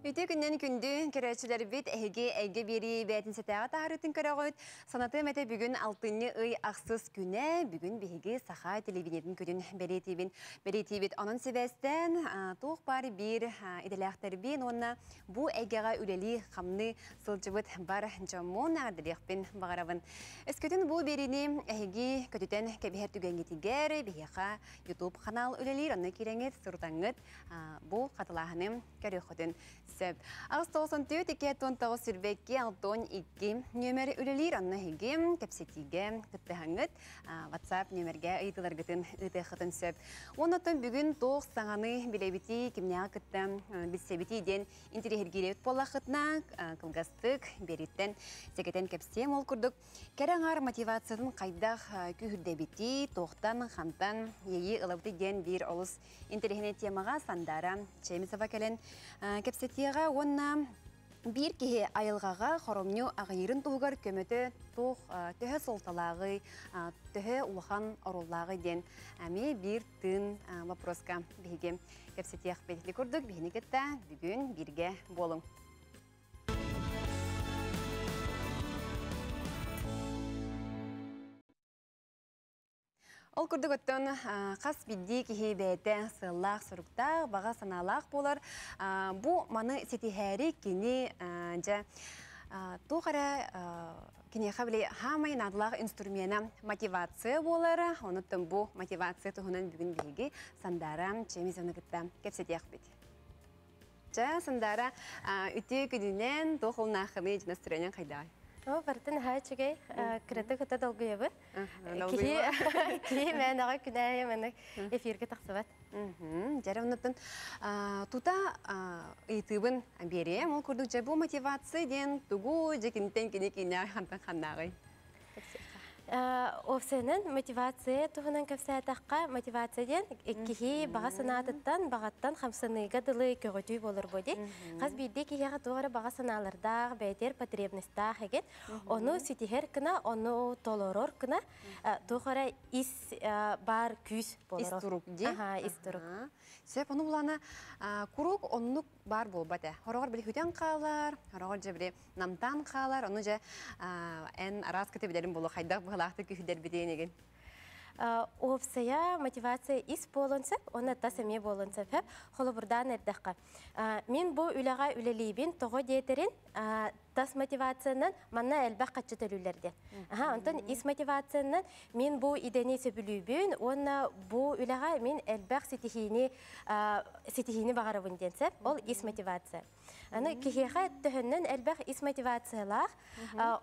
Үйте күннен күнді көрәтшілер бет әйге бері бәтін сәтәға тағырытын көрәғойд. Санаты мәті бүгін алтынны ұй ақсыз күні, бүгін бәйге сақа телевинетін көрін бәлетейбет. Оның себәстен тоқ бар бір әділәқтер бен, онына бұ әйгеға үләлі қамны сылжыбыт бар жамон ағділіқпен бағарабын. Үскөтін бұ беріне әйге көтітен кәбіғер түгенгетігер, бәйеға YouTube қанал үләлер, оны кереңет, сұртаңыт бұл қатылағыным көрі Ағыстаусын түйі теке тонтағы сүрбекке алтон икі нөмір үлілер анна хеге кәпсетіге күтті хаңыт WhatsApp нөмірге ұйтылар күтін үйті қытын сөп. Оныттың бүгін тоқ саңаны білебіті кімнеға күтті білсебітейден интерегергелет болла қытна қылғастық береттен секетен кәпсе мол күрдік. Кәріңар мотивациясын қайдақ күйірдебіті тоқтан қамтан егі ұлабыты ден бір олыс интерегене темаға сандара Чемисова кәлін Кепсетияға онна бір кеге айылғаға хоромню ағайырын туғығар көміті тұқ төхі солталағы, төхі ұлған оруллағы ден. Әме бір түн вопроска бейге. Кепсетияқ бәділі көрдік, бейіне кетті бүгін бірге болың. Ол күрдік өттің қас бидді кейі бәйті сыллақ сұрықтақ, баға саналақ болар. Бұ маны сетіғәрі кені тұғара кені қабілі хамай надылақ инструмені мотивация болар. Оныттың бұ мотивация тұғынан бүгін бейге сандара Чемизовны күтті. Кәпсеті әқпет. Жа сандара үті күдінен тұғылына қылы жинастырынан қайдағай. Бартын хачыгай кірді құта долғы ебі. Кей мән аға күнә емені эфирге тақсыват. Жәрі ұныптын. Тута үйтібін бере, ол күрдік жабу мотивация ден тұғу жекінтен кене-кене қантын қаннағай. Овсенін мотивация тұғынан көпсәт аққа мотивация ден кеге баға санатыттан, бағаттан қамсыныйға дылы көргітүй болыр бөде. Қаз бейді кегеға тұғыры баға саналырдақ, бәйтер патребністақ әген. Оны сөйтігер кіна, оны толорор кіна тұғыры ис бар күйс болыр. Ис тұрук де? Аға, ис тұрук. Сөп, оны бұлана күрук онынық бар бол бәді. Хорағар білі хүден қалар, хорағар лақты күйдер бедейінеген. Оғыпсая мотивация ис болынсып, оны тасыме болынсып әп, қолы бұрдан әрдіққа. Мен бұл үліға үлілейбен тоғы дейтерін тас мотивацияның маңна әлбәқ қатшы төлілерден. Онтан ис мотивацияның мен бұл идене сөбілейбен, оны бұл үліға мен әлбәқ сетігіне бағарабын денсіп, ол ис мотивация. Кеғеға түхіннің әлбәқ ис мотивациялақ,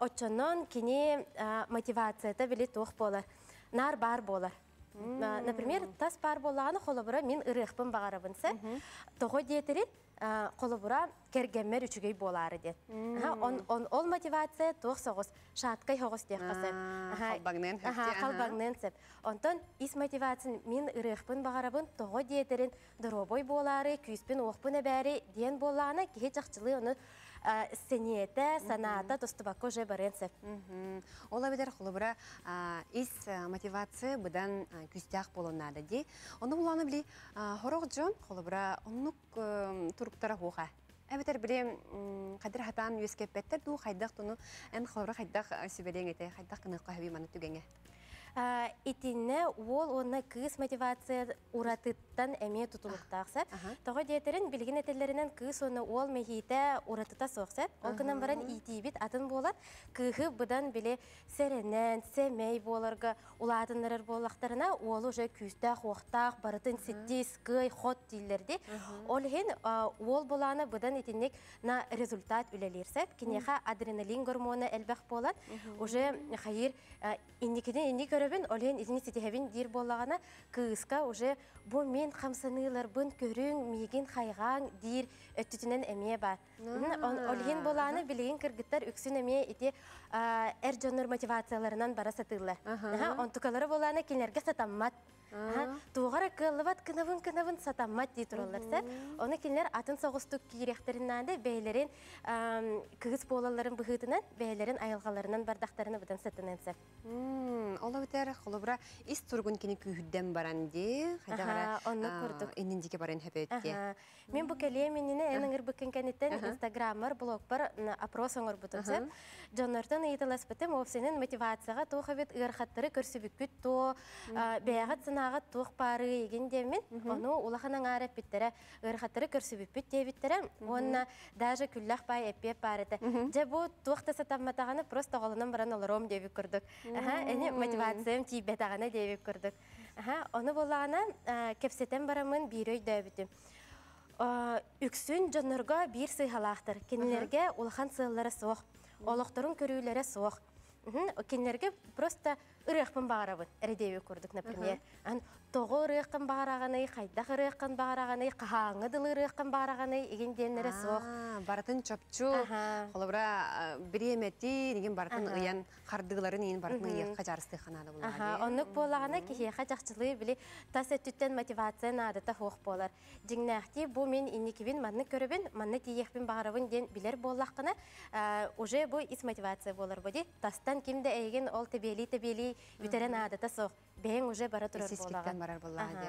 отчынның кене мотивацияда білі тоқ болар, нар бар болар. Например, тас бар болағаны қолы бұра мен ұрықпын бағарабынсы, тоғы детерін қолы бұра кергеммер үшігей болары дед. Ол мотивация тоқ соғыз, шатқай хоғыз дек қасы. Қалбағнен сөп. Онтан ис мотивациян мен ұрықпын бағарабын, тоғы детерін дұробой болары, күйіспен оқпын әбәрі ден болағаны кеге жақчылы оны сценеті, санаата, тұстыбаққа жай баренсіп. Ол әбедер құлы бұра ис мотивация бұдан күстіяқ болынады дей. Оны бұланы білі, хороқ жон құлы бұра ұнық тұрықтара қоға. Әбедер білі қадыр хатан өскеппеттер дұ қайдақ тұны ән құлы бұра қайдақ сөбелең еті, қайдақ қынық қағаби маны түгенге. Итінне ол оны күйіс мотивация ұратыттан әме тұтылықтақсап. Тағы дейтерін білген әтелерінен күйіс оны ол мәхейті ұратыта соқсап. Ол күнін барын итейбет атын болар, күйі бұдан біле сәрінен, сәмей боларға, ұладынырыр болақтарына ол ұжы күйістақ, оқтақ, барытын сеттес, күй, қот дейлерде. Ол хен ол боланы бұдан итіннек на результат үлелерсәп. Кенеға адреналин гормоны әлбәқ болан, ұжы қайыр индекеден олен ізіне сетігебін дер болағана күйісқа уже бұл мен қамсанылар бұн көрің, меген қайған дер өттітінен әме бар. Олен болағаны білген кіргіттар үксін әме еті әрджоныр мотивацияларынан бара сатылы. Онтықалары болағаны келінерге сатаммат. Туғара кылыват кынавын сатаммат дей тұраларса. Оны келінлер атын соғыстық керектерінанды бәйлерін кігіз болаларын бұғытынан, бәйлерін айылғаларынан бардақтарыны бұдан сатынансы. Ола өтер, қолыбыра, ес тұрғын кені күйден баранды, қайдағара әніндеке барын әпе өтте. Мен бұл кәлемінені әніңір бүкін кәнеттен инстаграммар, блог бар, апрос оңыр бұтынсы. Жоныртын етілес бітім, өпсенің мотивацияға тоғы бет ұйырқаттары көрсібіккіт то бәғат сынаға тоқ бары егендемен, оны олақынан арап біттірі, ұйырқаттары көрсібіккіт дебіттірі, оны даже күлләқ бай әппеп барыды. Жа бұл тоқты сатамматағаны просто қолынан баран оларом дебі күрдік. Әне мотивациям тейбет ағана дебіп күрдік. Оны болағына кепсетен барамын бір өй дөбітім. Үксін жонырға бір сұйғалақтыр. Кенілерге олған сұйылары соқ, олықтырын көрілері соқ. Кенілерге просто үріқпін бағарабын, әрдебі күрдік, например. Тоғы үріқпін бағарағаны, қайдақ үріқпін бағарағаны, қағаңы дылы үріқпін бағарағаны, егенденері соқ. Баратын чапчу, қолыбыра біреметі, деген баратын ұян, қардығыларын ең баратын ұян қажарысты қанады болғады. Оның болағына кеге қажақчылығы біле тас әттіттен мотивациян адыта хоқ болар. Дегінәқті бұл мен енекевен маңны көрібін, маңны тиекпен бағарауын ден білер болаққына уже бұл ес мотивация болар бұды. Тастан кемді әйген ол тәбелі-тәбелі бүтерен адыта соқ. Бәйін уже бара тұрар болағады.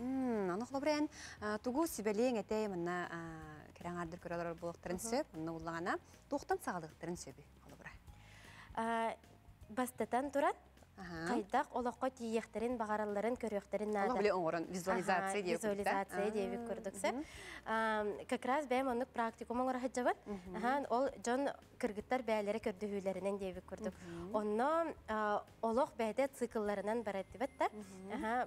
Анық лобырен, тұғыл сөбелең әтей мұнна керен ардыр көрелер болықтырын сөп, мұнна ұллағана тұқтан сағалықтырын сөбі, лобырай. Бастатан тұрат, қайдақ олаққа тиектірін, бағараларын, көріқтерін нады. Олақ біле оңғырын, визуализация дейбі көрдік сөп. Как раз бәйім оның практикум оңғырға жабын, ол жон кіргіттар бәйлері көрді үйлерінен дейбі көрдік. Оны олақ бәйді циклларынан барады бәтті.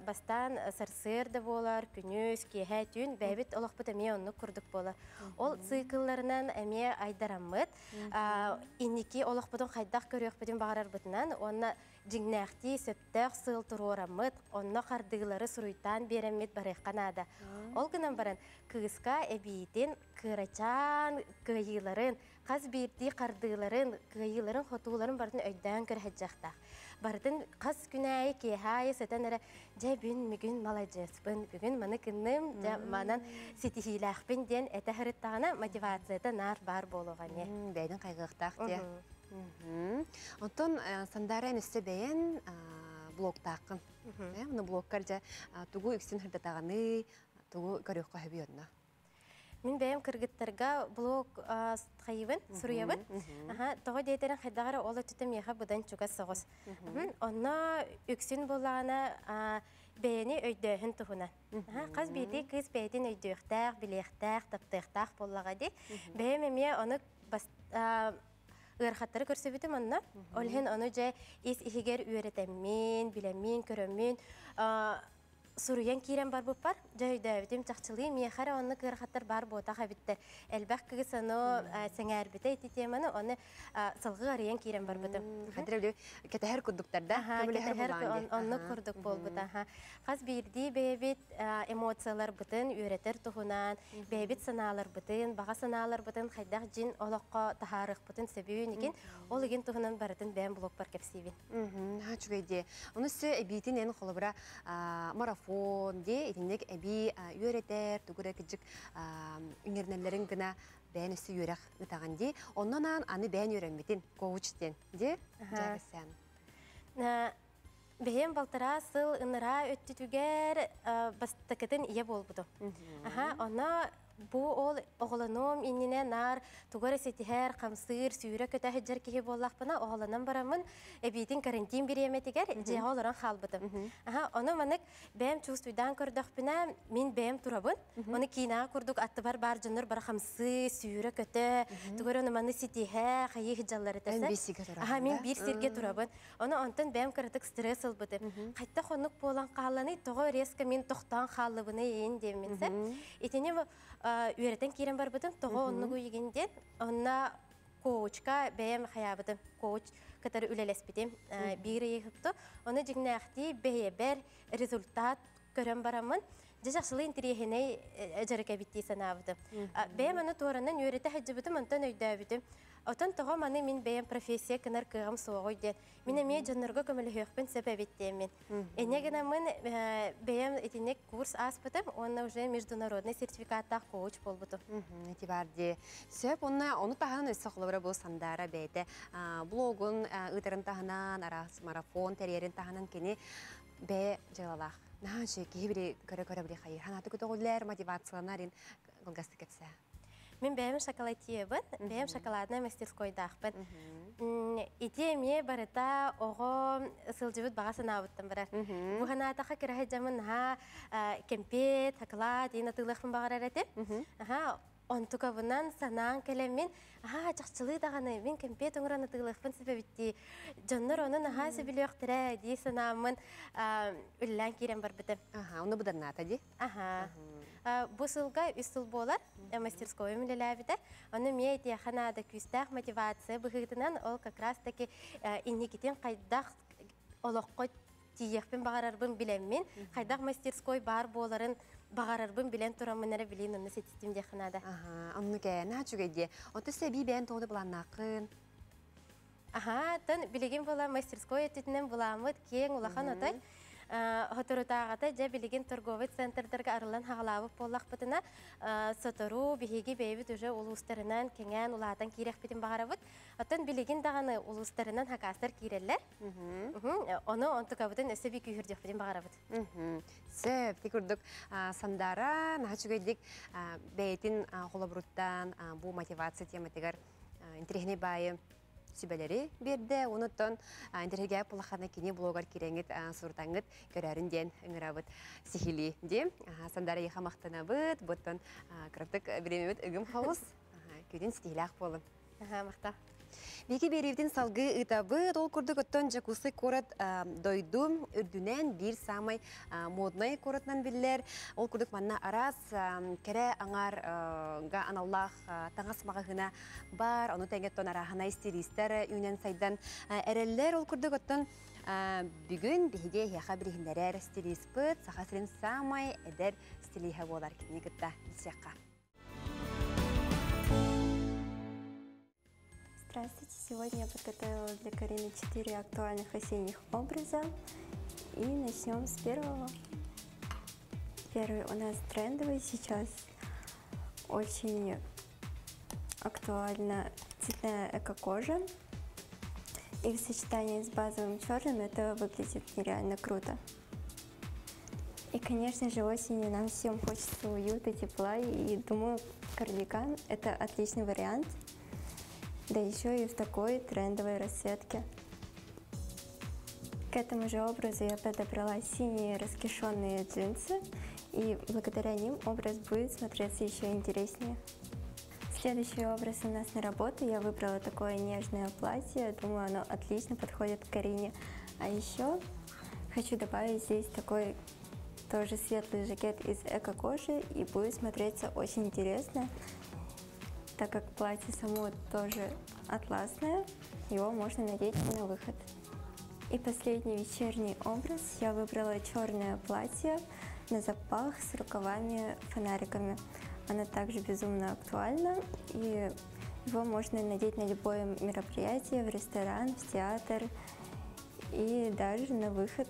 Бастан сарсырды болар, күніз, кеғе, түйін бәйбіт олақ бұт әме оны көрдік болар. Ол циклларынан әме айдарамыд. Инеке олақ бұтын қайдақ көрек бұтын бағарар бұтынан, оны жиннәқті сөптәқ сұл тұру орамыд, оны қардығылары сұруйтан беремет барайққанады. Ол күнін барын күгізға әбейтін күрачан көйіларын, қаз бейті қардығыларын, көйіларын, құтуларын бардың өйдән көрәт жақтақ. Бардың қаз күнәй, кейхай, сөтен әрі, жа бүн мүгін малайжеспін, бүгін мұны күнім, жа манан сетихиләқпін ден әті әріттағына мотивацияда нар бар болуға не. Бәйдің қайғықтақ де. Онтын сандарын үсті бәйін блогтақын. Мұны блогкар жа тұғы үксін үрдетағаны, тұғы көріққа өбі өдіна. Мен бәйім кіргіттарға блог қайыбын, сұруябын. Тоғы дейтерін қайдағары олы түтім еға бұдан чүгіз соғыз. Оны үксін болағына бәйіні өйдіңін тұғынан. Қаз бейді кіз бәйден өйдіңдіқтақ, білектақ, таптықтақ болаға де. Бәйім әме оны ғырқаттары көрсөбітім онына. Олғын оны жа ес егер үйретәмен, біләмен, көрөмен, сұруян кейрен бар бұп бар. Жайда өтім жақчылығы мейхара оны ғырқаттар бар бұтаға біттір. Әлбәқ күгіс оны сәңі әрбіті әйті темені оны салғы ғариян кейрен бар бұтым. Қадыр әбілі кәтәхір күрдіктарда, көмілі әр бұланды. Оны күрдік бол бұта. Қаз бейірді бәйбет эмоциялар бұтын, үйретер тұғынан, бәйбет саналар бұтын, баға саналар бұтын, қайдақ жин олыққа тахарық бұтын сөбеуін екен, ол еген тұғынан барытын бәйін блог бар кәпсейбен. Чүгейде. Оны сө әбейтін әнің қолыбыра марафон де, етіндек әбей үйеретер, түгірі күтжік үйернелерін гіна бәйін үсі үйерек ұтаған де. Оннан аны бәйін үйеренбетін, коучтен де, жағысын. Бәйін балтыра, сыл, ұныра, өттітігер бастықытын ие бол бұды. Оны бұл ол оғылыным, еніне нар, тұғыры сетігер, қамсыр, сүйірі көтәхі жар кеге болақпына оғылының барамын әбейдің карантин береметігер жеға олырын қал бұдым. Оны мәнік бәйім чүстуйдан көрдіқпіна, мен бәйім тұрабын. Оны кейнаға көрдік атты бар жыныр, бар қамсы, сүйірі көті, тұғыры оны мәні сетігі, қайы хиджалары тәрсі. Үйреттен керен бар бұдың, тұғы оның көйгенден, онына коучқа бәйім қаябыдың, коуч көтірі үлелеспедем, бейірі еғіпті. Оны жүгіне әқті бәйе бәр результат көрін барамын, жақшылы интерегіне жарық әбеттей санабыдың. Бәйім оны туғырынан үйретті әжі бұдың, онтан өйді әбетім. Отан того маны мин бейм профессия кенар кыгам суагойден. Мине мие жаннарга көмөлөхпен себебиттемин. Эне гана мен бейм этинек курс аспытып, онна уже международный сертификатта коуч болбуту. Этибарди. Сөп онна оны таган эсоглора бу сандара бейте. Блогун ыдырын тагынан, арас марафон терерин тагынан кени бе жалалах. Нанчы кибри көрө-көрө бир хайыр. Ханаты көтөгөлөр мотивацияларын колгасты кепсе. Мен бәйім шоколадиебін, бәйім шоколадная мастерскойдақпын. Иде ме барыта оғы сылжевіт бағасын ауыттым бірар. Бұғана атақа керахет жамын кемпет, шоколад, ең атылықпын бағарар әтеп. Онтуға бұнан санаң кәлем мен, жақчылы дағаны, мен кемпет оңыран атылықпын сөбебетті. Жоннар оның сөбілі өқтірі, дей санамын үлілән керен бар бітім. Оны бұдарына атады? Бұл сылға үстіл болар, мастерской мүлеләбеді. Оны мейді қанады күстақ мотивация бұғығдынан ол как раз таки иннекетен қайдақ олыққы тиекпен бағарарбын білеммен, қайдақ мастерской бар боларын бағарарбын білен тұрамынары білейін оны сетістімде қанады. Оны кәне жүгеде, оты сәби бән тоғды бұланнақын? Тын білеген болам мастерской өтетінен бұламыд кейін ұлақан отай. Хоторутағата жа білеген торговый центрдарға арылан хағалавық болақ бұтына сотору, бігеге бейбіт уже ұлыстарынан кенген ұлағатан кейрек бетін бағарабыт. Оттан білеген дағаны ұлыстарынан хақастар кейрелер. Оны онтыға бұтын өсі бі күйірдек бетін бағарабыт. Сөп, тек үрдік сандара, нағачуға едік бәйтін қолабыруттан бұл мотивация тематығар интерегіне байы. Сүбәлері берді, оныттан интернетге пұлаққаны кене блогар кереңіт сұртаңыт көрәрінден үңірабыт сихилі де. Сандары еқамақтана бұд, бұттан қырыптық беремебіт үгім қауыз көден сетейлі ақ болын. Мақта. Беке беревден салғы ұйтабыт, ол күрдік ұттан жакусы көрат дойдум, үрдінен бір самай моднай көратнан білілер. Ол күрдік манна арас, кәрі аңарға аналлах таңасмағығына бар, оны тәңгеттон арағына истеристер үйінен сайдан әрелілер. Ол күрдік ұттан бүгін беге яқа бірігіндерер стилиспыт, сақасырын самай әдер стилиға болар кене күтті білсеққа. Здравствуйте! Сегодня я подготовила для Карины 4 актуальных осенних образа. И начнем с первого. Первый у нас трендовый. Сейчас очень актуальна цветная эко-кожа. И в сочетании с базовым черным это выглядит нереально круто. И, конечно же, осенью нам всем хочется уюта, тепла. И, думаю, кардиган – это отличный вариант. Да еще и в такой трендовой расцветке. К этому же образу я подобрала синие раскишенные джинсы, и благодаря ним образ будет смотреться еще интереснее. Следующий образ у нас на работу. Я выбрала такое нежное платье, думаю, оно отлично подходит к Карине. А еще хочу добавить здесь такой тоже светлый жакет из эко-кожи, и будет смотреться очень интересно. Так как платье само тоже атласное, его можно надеть на выход. И последний вечерний образ. Я выбрала черное платье на запах с рукавами-фонариками. Оно также безумно актуально, и его можно надеть на любое мероприятие, в ресторан, в театр и даже на выход.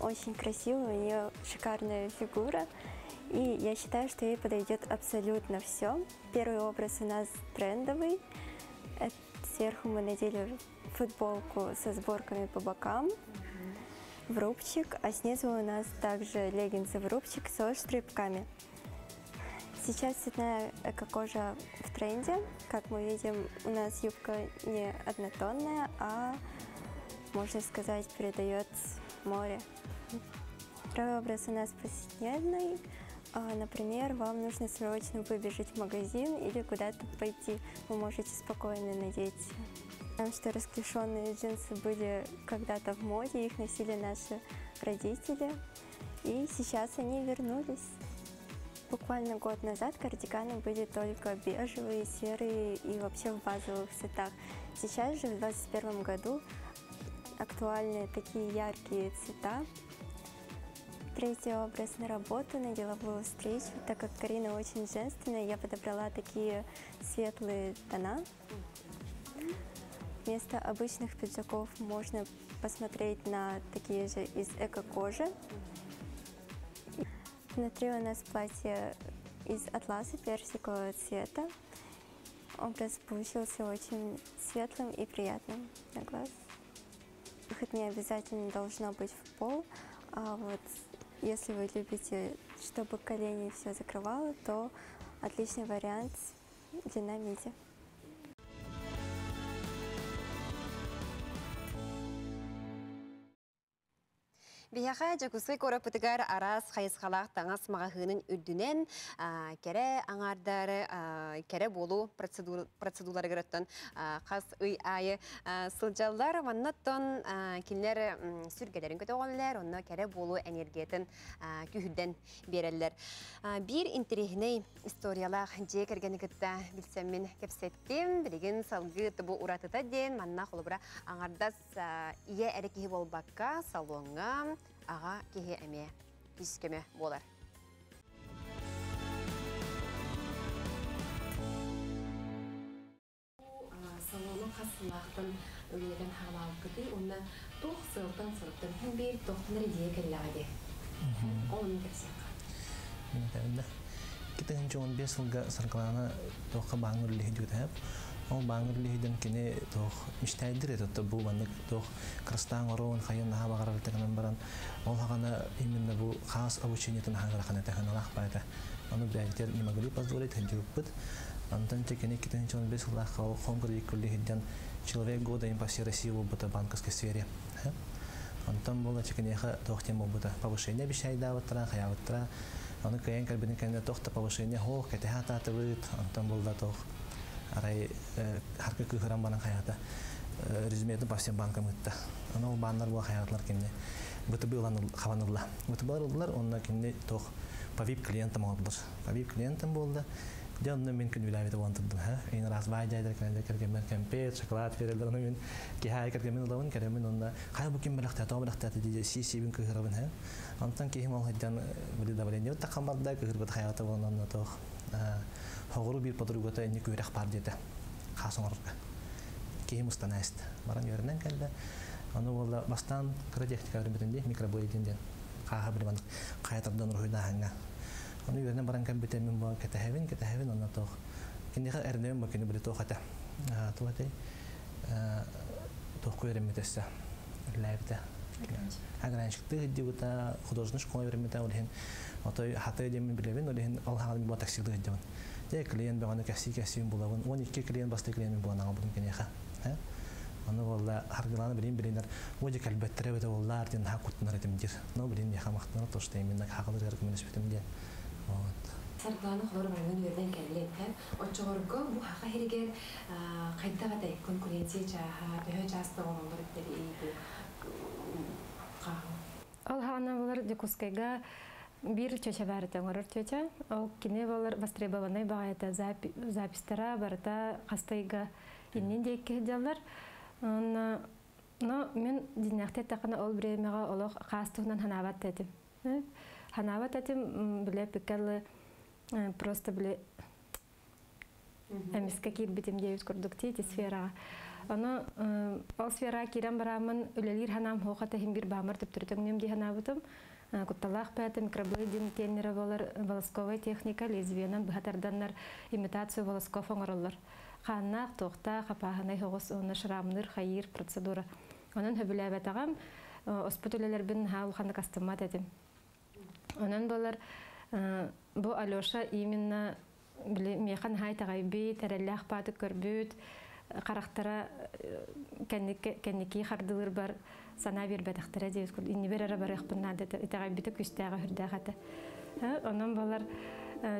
Очень красиво, у нее шикарная фигура. И я считаю, что ей подойдет абсолютно все. Первый образ у нас трендовый. Сверху мы надели футболку со сборками по бокам, в рубчик, а снизу у нас также леггинсы в рубчик со штрипками. Сейчас цветная эко-кожа в тренде. Как мы видим, у нас юбка не однотонная, а, можно сказать, передает море. Второй образ у нас повседневный. Например, вам нужно срочно выбежать в магазин или куда-то пойти. Вы можете спокойно надеть. Потому что расклешенные джинсы были когда-то в моде, их носили наши родители. И сейчас они вернулись. Буквально год назад кардиганы были только бежевые, серые и вообще в базовых цветах. Сейчас же, в 2021 году, актуальны такие яркие цвета. Третий образ на работу, на деловую встречу. Так как Карина очень женственная, я подобрала такие светлые тона. Вместо обычных пиджаков можно посмотреть на такие же из эко-кожи. Внутри у нас платье из атласа персикового цвета. Образ получился очень светлым и приятным на глаз. Хоть не обязательно должно быть в пол, а вот если вы любите, чтобы колени все закрывало, то отличный вариант длина миди. Бияха жагусгай кора пытыгар арас хайысхалах таңас мағахынын үрдінен кере аңардары, кере болу процедуралары кіріттен қас үй айы сылжалар ваннаттон келер сүргелерін көте оғанлар, онна кере болу энергиятын күйден берелер. Бір интерегіней историялақ жек әргені күтті білсен мен кепсеттім, білеген салғы тұбы ұратыта ден, манна қолыбыра аңардас ие әрекеге болбаққа салонға аға кеге әме, ескеме болар. Салонын қасылақтың өлеген халау күті, оны тоқ сылтын сұрыптың бейір тоқтыныр егерләді. Оны көрсең қа? Кетігінші 15 жылға сарқыланы тоққа баңыр үлейді өтіп, ол баңыр үлейден кені тоқ мүштәйдір етті бұл бандық тоқ қырыстан ғыруын қайын аға бағарылтығынан баран, ол ағаны именно бұл қағыс обучениетін ағырақаны тәхін алақ байды. Оны бәліктер не мәгілі паздуылай тәндер өппіт. Антанча кені кетігінші 15 жылға қоңғыр екі үлейден человек года им по всей России бұта банковской сфере. Антан бұл чекінеға тоқтен бұта повышение обещайда аваттыра, қая аваттыра. Они каенкар бенекенде тохта повышение хох, кетехата тывыт, антон болда тох, арай харка кухарам банан хаята, резюмету по всем банкам итта, оно баннар була хаятлар кинде, бытыбылан хаванылла, бытыбылар он на кинде тох повип клиентам олдыр, повип клиентам болда, жанны мен күн билавита уантырдым, ин раз вайдайдар кенде керген кемпет, шоколад берелдер, мен кихай керген мен улавын керген мен онда хай букин бирахтата, бирахтата диде сибин кухарабын, Антон кем алгыдан бир давление тақамарда көрбөт хаята болонно тох. Хогуру бир подругата эне көрөк бар деди. Хасыңарга. Кем устанаст. Баран ярынан келди. Аны болла бастан кредитка бермединде микробоидинде. Кага бир банд кайтардан руйда ханга. Аны ярынан баран кембетен мен бага кете хевин онно тох. Кинде эрдем бакыны бир тохата. Туате. Тох көрмөтөсө. Лайвда. Агранчикты дебута художественной школы времена улин, а то хатая демен билевин улин алхал ми батаксил дебун. Я клиент беган кассикасим булавун, он икки клиент басты клиент ми булана обрун кинеха. Оно волла харгилана билин, модик альбетре бета волла артин хакут наретим дир, но билин неха махтана то что именно хакалдер рекомендуешь бетем дир. Саргилана хлор мамин верден каллетен, отчорго бухаха хиргер кайдаватай конкуренция чаха бехчасто вамбреттери. Алхана волар дикускайга бир чече барыта горор чече, ал кине волар востребованный багайта запистара барыта хастайга иннинде кедалар. Но мен динахте тақана ол бремега олох хастугнан ханават этим. Ханават этим биле пикалы просто биле эмискакир битим девять кордуктити сфера. Она алсфера кирам бараман улелир ханам хохата химбир бамар туптритогнем диханавутом кутталах пята микроблейдин тенера волосковая техника лезвиенан бхатарданнар имитацию волосков оңороллар ханнах тохта хапаханай хогос онна шрамныр хайир процедура онан хөбүләбәтагам оспутулелер бин хаулханы кастымат этим онан болар бу Алёша именно механ хайтагайби тәреллях паты көрбүт Характера кенники хардылыр бар сана бербәтәхтәре дигез күл инибер ара барах буннады итәгән бите күстәгә һөрдәгәте. Аның балар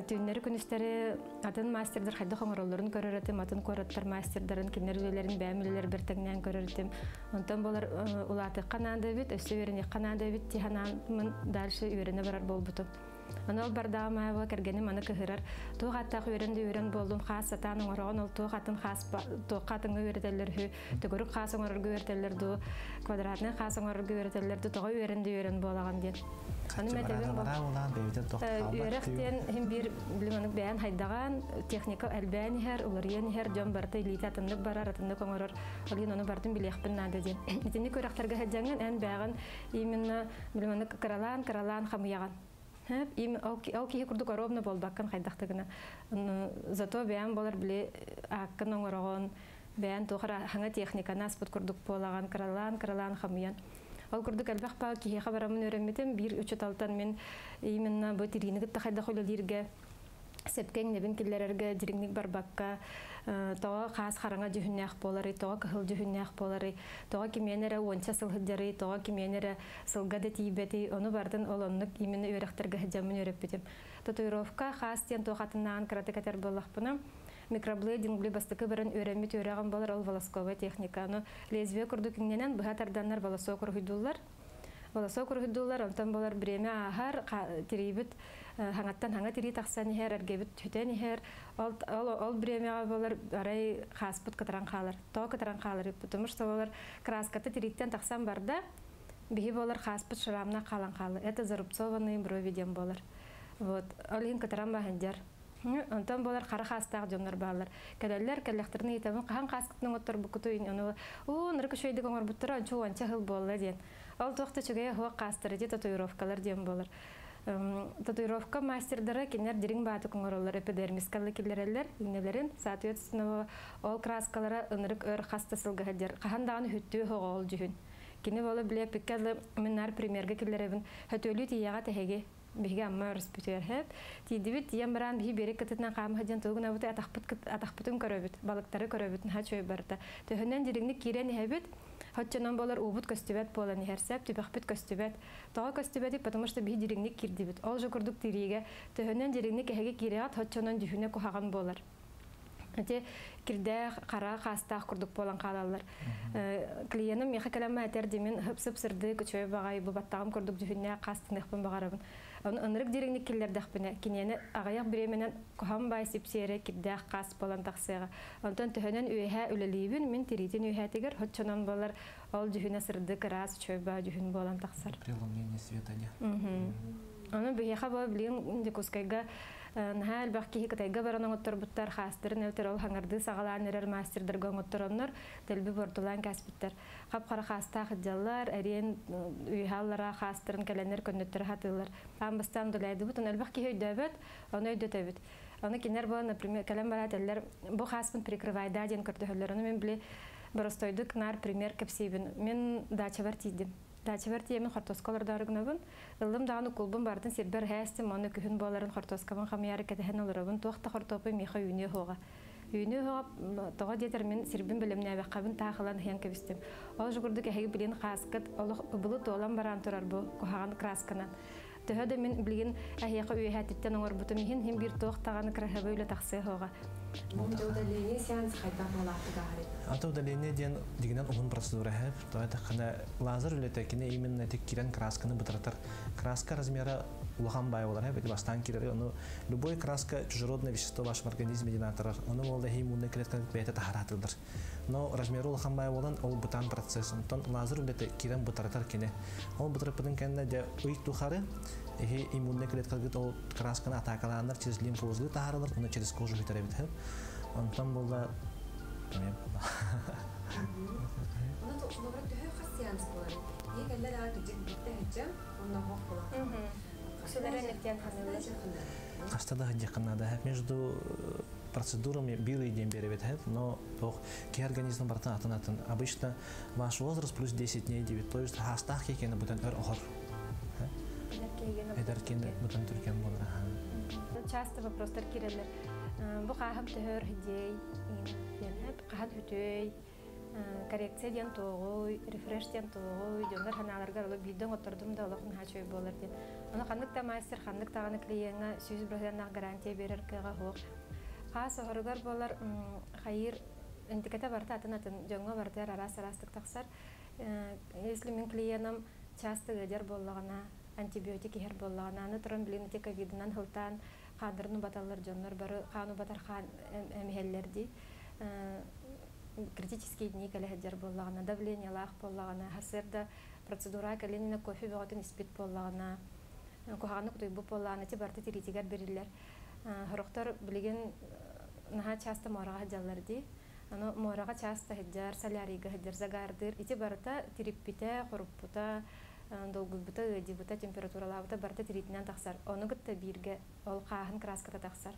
төннәре күнүстәре атын мастердер хәдә хаңралларын көрәр итем, атын көрәтләр мастердарын кинәрлеләрен бәмилләр бертәгнән көрәр итем. Ондан балар улаты кананда бит, өсе верене кананда бит тиһанамын дальше үрәне барар булбытып. Ана ол бардама ва кергенем ана кегерер. Тоғатта хөренде өрен болдым хасатан оңран ол тоғатын хас тоғатын өрделер хү. Төгүрүк хасың орыр көрделер ду. Квадратны хасың орыр көрделер ду. Тоғы өренде өрен болаган ден. Аны мәтебен бал. Өректен хим бир билмәнек бәян хайдаган техника әлбәни һәр улар яни һәр җан барты литатындык барар атындык оңрар. Алгын аны бартын билехпен нада ден. Итене көрәхтәргә һәҗәнгән ән бәгын именно билмәнек каралан хамыяган. Им алки курдук аробна болбаккан хайдактыгына. Зато бәян болар биле аккан оңраган бәян тохра хаңа техника нас бут курдук полаган каралан хамыян. Ал курдук албах па ки хабарамын өрәммәтем 1-3-6 мен именно бу тиринеге тахайда холлергә сепкән небен килләргә диреңник барбакка тога хас хараңа җүһнәх болары тога кыл җүһнәх болары тога кименере онча сылгыдары тога кименере сылгады тибети аны бардан олонлык именно өрәктәргә һәҗәмен өрәп бетем. Татуировка хас тен тогатыннан кратикатер буллакпына микроблейдинг блибастыкы барын өрәммит өрәгән болар ул волосковая техниканы лезвие курдык ненен быгатарданнар волосок ургыдылар. Волосок ургыдылар антан болар бреме ахар тирибит хангаттан ханга тири тахсан хер эргебит түтен хер ал бреме болар арай хаспыт кытаран калар. То кытаран калар, потому что болар краскаты тириттен тахсан барда биһи болар хаспыт шрамна калан калар. Это зарубцованные брови дем болар. Вот, алин кытаран бахандер. Антон болар қара қастақ жомнар балар. Кәдәлләр кәлләхтерне итәм қан қасқытның оттыр бүкүтүен аны. О, ныркы шөйдәк оңар буттыран чуан чагыл болла ден. Ал тоқты чөгәе хуа қастыры де татуировкалар дем болар. Татуировка мастердары кенер дирин баты көңөрөлөр эпидермис калыкилерлер инелерин соответственно ол краскалары нырык өр қастысылга хәдер. Қаһандагы хөттү хогол жүн. Кине болы биле пиккәле меннар примерге киллеребин хөтөлүт яга тәһеге. Бегем морс путер хеп, ти дивит ямран би берекететнан кам хаден тогна вот атахпытын көрөбүт, балыктары көрөбүтүн хачой барта. Төгөнөн диригни кирени хебит, хатчанан балар убут көстүбөт болан херсеп, типахпыт көстүбөт. Тага көстүбөт, потому что би диригни кирдибит. Ал же курдук тириге, төгөнөн диригни кеге кират, хатчанан дүйүнө кохаган болар. Ате кирде кара хастах курдук болан калалар. Клиентим яха калама тердимин хып-сып сырды көчөй багай бу баттагым курдук дүйүнө кастын хыпын багарабын. Анрык диреңник киллердах бина кинене агаяк биременен кохамбай сипсере киддах кас болан таксыга. Антан төһөнөн үеһә үлелибин мен тиритин үеһәтигер хотчанан балар ал дүйүнө сырды крас чөйбө дүйүн болан таксар. Преломнение света не. Аны бияха бу билин дикускайга нахал бакки хикатайга баранан оттор буттар хастыр нөтөр ал хаңарды сагалар нерер мастердер гөңөттөрөнөр телби бортулан каспиттер. Капкара хаста хыдаллар арен үйхаллара хастырын келенер көннөттөр хатылар. Амбастан дулайды бут аны бакки хөйдөбөт, аны өйдөтөбөт. Аны кинер бу, например, калам бараталлар бу хаспын прикрывай даден көртөлөр. Аны мен биле баростойдук нар пример кепсибин. Мен дача вартидим. Тачверти мен хортоскалар дарыгнабын, ылдым даны кулбын бардын сербер хәстем моны күһүн баларын хортоскамын хамыяры кетәһен алырыбын, тохта хортопы меха үне хога. Үне хога тога дитер мен сербин билемне бакабын тахылан һәм кебистем. Ал журдык әһи билен хаскат, Аллаһ булут олан баран турар бу куһаган краскана. Төһәдә мен билген әһи үе хәттен оңар бутым һин һәм бир тохтаганы крахәбе үле тахсы хога. Монда удаление сеанс хайдан болатыга харит. Ата удаление ден дигенен умун процедура хеп, то это когда лазер улетекине именно эти кирен красканы бытратар. Краска размера улахамбай болар хеп, бастан кирер, оно любой краска чужеродное вещество в вашем организме динатарар, оно волда иммунная клетка бета тахаратылдар. Но размер улахамбай болан ол бытан процессом, тон лазер улетек кирен бытратар кине. Ол бытратпытын кенде де уйт тухары, и иммунная клетка говорит, ол красканы атакаланар через лимфоузлы тахаралар, оно через кожу битаребит хеп. Он там был да. Между процедурами белый день берет, но ки организм бартанатан. Обычно ваш возраст плюс 10 дней 9, то есть хастах кикена будет охор. Часто вопрос таркирелер. Бухахам төр идей, кахат үтей, коррекция ден тоғой, рефреш ден тоғой, дендер ханаларга алып бидон отырдым да алып хачой болар ден. Аны хандыкта мастер, хандыктагы клиентга 100% гарантия берер кыга хок. Хас охоргар болар хайыр интикете барта атанатын жонго бартар арас-арастык таксар. Если мен клиентам часто гадер боллагана антибиотики херболлана, тромблинти ковиднан халтан, хандрну баталлар джоннор бару хану батархан мхеллерди. Критические дни коллегер боллана, давление лах боллана, хасерда процедура коленина кофе ваготин испит боллана, кухану туйбу боллана, те барты тиритигар бериллер. Хороктор блиген нага часто морага джаллерди. Оно морага часто хеджар солярига хеджар загардыр. И те барта тириппите, хоруппута, долгубута, дебута, температура лавута барта тиритнан тахсар. Оно гетта бирге, ол хахан краската тахсар.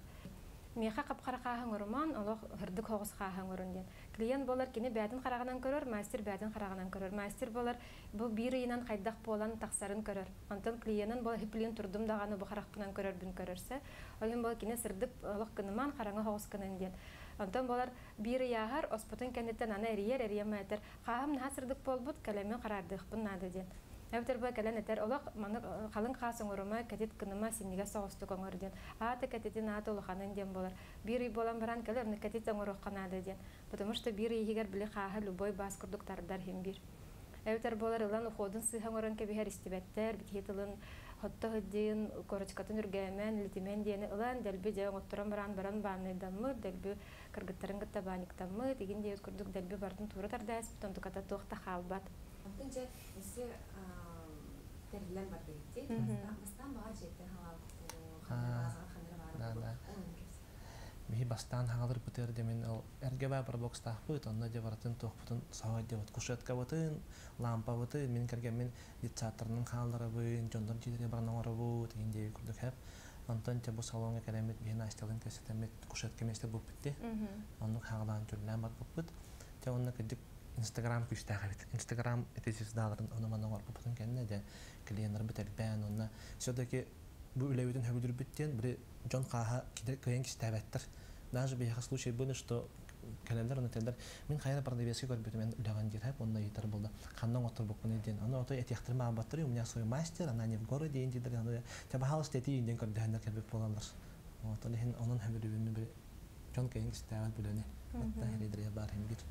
Меха капкара хахан урман, олох хрдык хогус хахан урунген. Клиент болар кини бәдин хараганан көрөр, мастер бәдин хараганан көрөр. Мастер болар бу биринан кайдах полан тахсарын көрөр. Антон клиентнан бол хиплин турдым даганы бу харакынан көрөр бүн көрөрсө, олун бол кини сырдып олох кыныман хараңа хогус кынынген. Антон болар бири яһар оспотон кендеттен ана эриер мәтер. Хаһам насырдык болбут калемен карардык бунады ден. Әбтер бу каленетер олак маны халын хасын урыма кәтет кыныма синеге сагысты көңөр ден. Ата кәтетен ата улханын ден болар. Бири болан баран калемне кәтетен урыкканады ден. Потому что бири егер биле хаһа любой баскырдыктардар хем бир. Әбтер болар улан уходын сыһаңорын кебер истебеттер битетелен. Хотта дин корочкатын үргәмен литимен дени улан дәлби дәң оттырам баран баран баныдан мыр дәлби кыргыттарын гытта баныктамы дигән дә күрдек дәлби бартын туры тардас бүтән туката тохта халбат. Инде исе терлән бабетти, бастан багачетте халап хәндәрвар. Мин бастан хәндәр бүтәр дәмен ул эргәбә бер бокста хыт анда дәвартын тохпытын сават дәват кушатка батын лампа баты мен кергән мен диссаторның халлары буен җондан җиргә барнаңлары бу дигәндә күрдек һәм антанча бу салонга кәләмет бина астылын кәсәтәмет кушатка мәсә бу битте. Аның хагылдан җүләм бат бит. Тә онны кидик Instagram күчтә хәбит. Instagram этез даларын оныманнар бутын кәнне дә клиентлар бит әлбән онны. Сөдәки бу үләвидән һәбидер биттен бире җон каһа кидер кәен кистәбәттер. Даже бе случай буны что кәләләр нәтендер мин хәйрә продавецкә көрбәтем мен үләгән дир һәм онда ятар булды. Кандан отыр бу көн иден. Аны ата әтехтирмәм батыр, у меня свой мастер, она не в городе инде дир. Аны табахалс тәти инден көрдәһәндә кебек булалар. Вот алин аның һәбидерен бире җон кәен кистәбәт буланы. Атта һәлидер барым бит.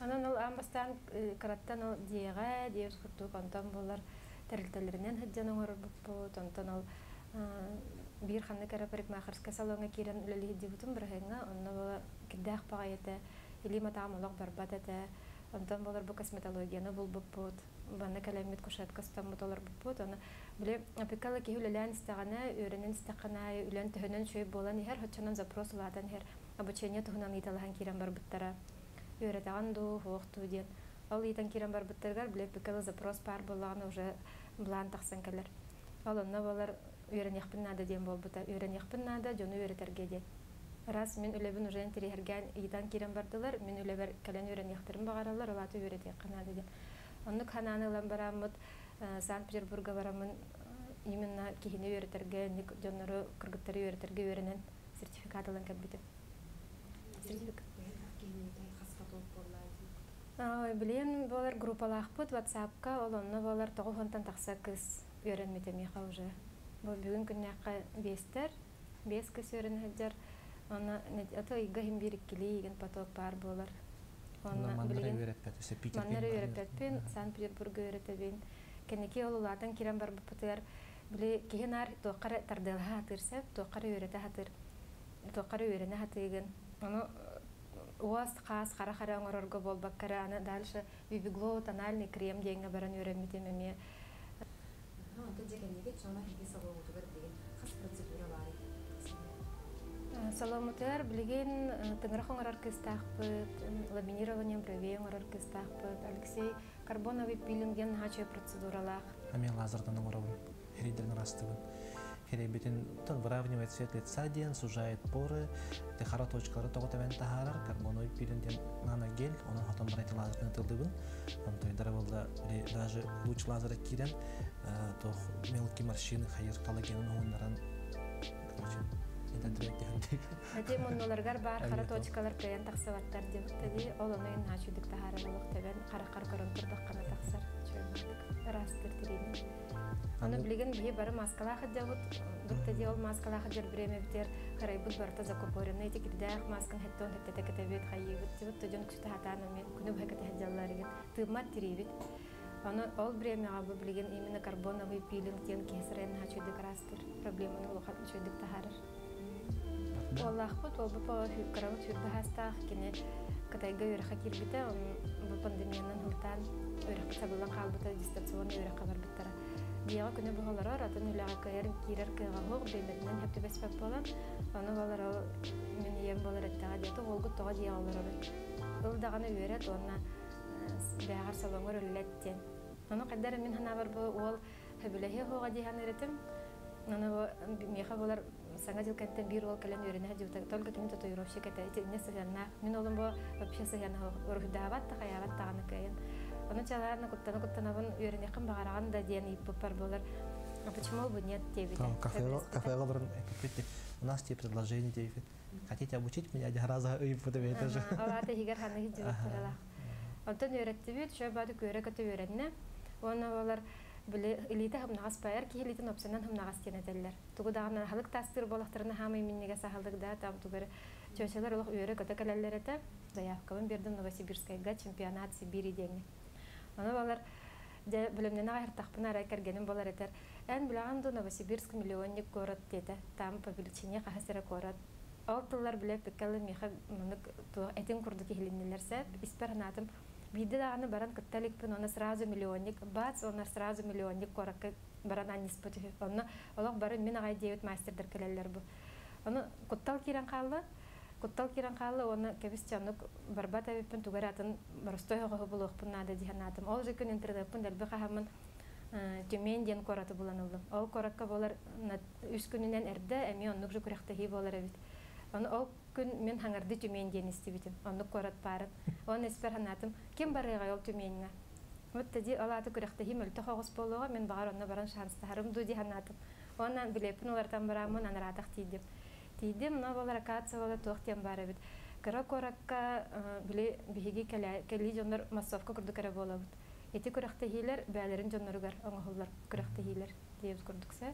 Анан ул амбастан караттан ул диеге, диер хутук антан болар терилтелеринен хәддән оңырып бу тантан ул бир ханны караприк махарска салонга кирен үлеле дибутын бирһәңә, аны бала кидәх багыйта, или матамлык барбатата, антан болар бу косметологияны бул бут, баны каләмет кушатка стаматолар бут, аны биле апикала киюлелән стагана, үренен стагана, үлән төһенен чөй болан һәр хатчанан запрос уладан һәр обучение тугынан италган кирен барбыттара. Юретанду, хохтуден. Ал итан кирен бар биттергар, биле пикала запрос пар булган уже блан тахсан келер. Ал онна болар юренехпин нада ден бол бута, юренехпин нада жону юретерге ден. Раз мен үлебин уже интерерген итан кирен бардылар, мен үлебер кален юренехтерим багаралар, алаты юретек канада ден. Оннук хананы лан барамыт Санкт-Петербурга барамын именно кихине юретерге, ник жоннору кыргыттары юретерге юренен сертификат алан кәббитен. Сертификат. Блин, болар группалах пут, WhatsApp-ка, олонна болар тоғуғантан тақса кыз өрінмете меха уже. Бұл бүгін күннеққа бестер, бес кыз өрін әддер. Оны ғым берік келей еген поток бар болар. Маннары өріппәтпен, Санкт-Петербурга өріппәтпен. Кәнеке олулардан керен бар бұптыр. Біле кейін ар тоққары тардылға атырсап, тоққары өріті атыр. Тоққары өріні атыген. Уаз қаз қара-қара оңырырғы бол баққара, аны дальше вивиглоу тональный крем дейінгі барын өремедемеме. Онтын дегенеге чоңа хеге саломутығыр деген қыз процедура бары? Саломутығыр білеген тыңырық оңырыр кыстақпыт, ламинированием бровей оңырыр кыстақпыт, Алексей Карбоновый пилинген ғачой процедуралақ. Амен лазердан оңырығын, херейдерін растығын. Херебитин выравнивает цвет лица ден, сужает поры, тихара точкалары тоготавен тахарар, карбоновый пилин ден наногель, он потом брать лазерный тылдыбын, он тойдаравалда даже луч лазера кирен, то мелкие морщины, хайыр коллагенын оңнаран, короче, это директ дегендек. Әдем онноларгар бар, хара точкалар кайын тақсаваттар деп, тәде ол оныйын ачудык тахаралылық тәбен, қарақар көрімтірдік қана тақсар, чөймәдік, растыр дереймін. Аны білген бие бары маскалақы дәуіт, бүктәде ол маскалақы дәр біреме бітер, қарайбыт барта закупорыны, еті кірдәқ маскын хәтті он хәттәті кәтәбет қайы бітті, бүт төден күшті хатаны мен күніп хәкәті хәддалары ет, тұймат тірей бет. Оно ол время обублиген именно карбоновый пилинг, кесарен хочу декрастер, проблема на лохат хочу дектахар. Оллахот оба по фикарам чуть дегастах, кине, когда я говорю хакир бите, он был пандемия на нультан, урак сабла калбута дистанционный урак барбитара. Диала куне бухалара, а то не лякаер кирер кирагор, беймет мен хапти беспепола, оно балара мен ем балара тади, то волгу тади алара. Олдагане уерет онна. بها عرس الله مر اللتين أنا قدر منها نبر بقول هبله هو غادي هنرتم أنا بميخبر سنجد كنت بيرو كلام يورينها جو تقول كتير تطيروا شيء كتير الناس هنا من أولهم بقى بشيء هنا وروح دعوات تخيلات تعنى كين أنا شغلة أنا كنت نبون يوريني قم بعار عند دياني ببر بقول почему бы нет Девида? Кафе Лавр, у нас тебе предложение, Девид. Хотите обучить меня один раз и потом это же. А вот это Игорхана идет туда. Антон юреттивит, что я буду говорить, что юретне, он говорил, лита хм нагас паерки, лита нобсенан хм нагас тенателлер. Тогда даган халк тастир балахтарна хамы миннега сахалдык да, там тугар, чөчелер олох юрек атакаллерете, заявкамын бердим Новосибирскайга чемпионат Сибири деген. Он говорил, де билемнен агыр тахпына райкергенин болар этер. Эн биланду Новосибирск миллионник город дете, там по величине хасыра город. Алтылар билеп пекеле миха мынык то этин курдык хилиннелерсе, испернатым Видела она баран каталик, она сразу миллионник, бац, она сразу миллионник, корак баран они спотифи, она Аллах баран мина гайдеют мастер даркалелербу, она коттал киран халла, она кевистянук барбатави пентугаратан барстояга хубулох пунада дианатам, алже кун интерда пундал бехаман тюмендиан кората буланулам, ал коракка болар на ускунинен эрде, эми он нукжу курехтахи боларавит. Он ook kun men hangar dit u men dienst weten. Он корат парат. Он испернатым. Кем барыга ол төменне. Вот тади алаты күрәхтә химел тохагыс болуга мен багар онна баран шанстарым дуди ханатым. Оннан билепин улардан барамын анратак тидим. Тидим на волракацала тохтем бары бит. Каракоракка биле биге кели жоннор массовка күрдү кара болабыт. Эти күрәхтә хилер бәләрен жонноргар аңгыллар күрәхтә хилер дип күрдүксә.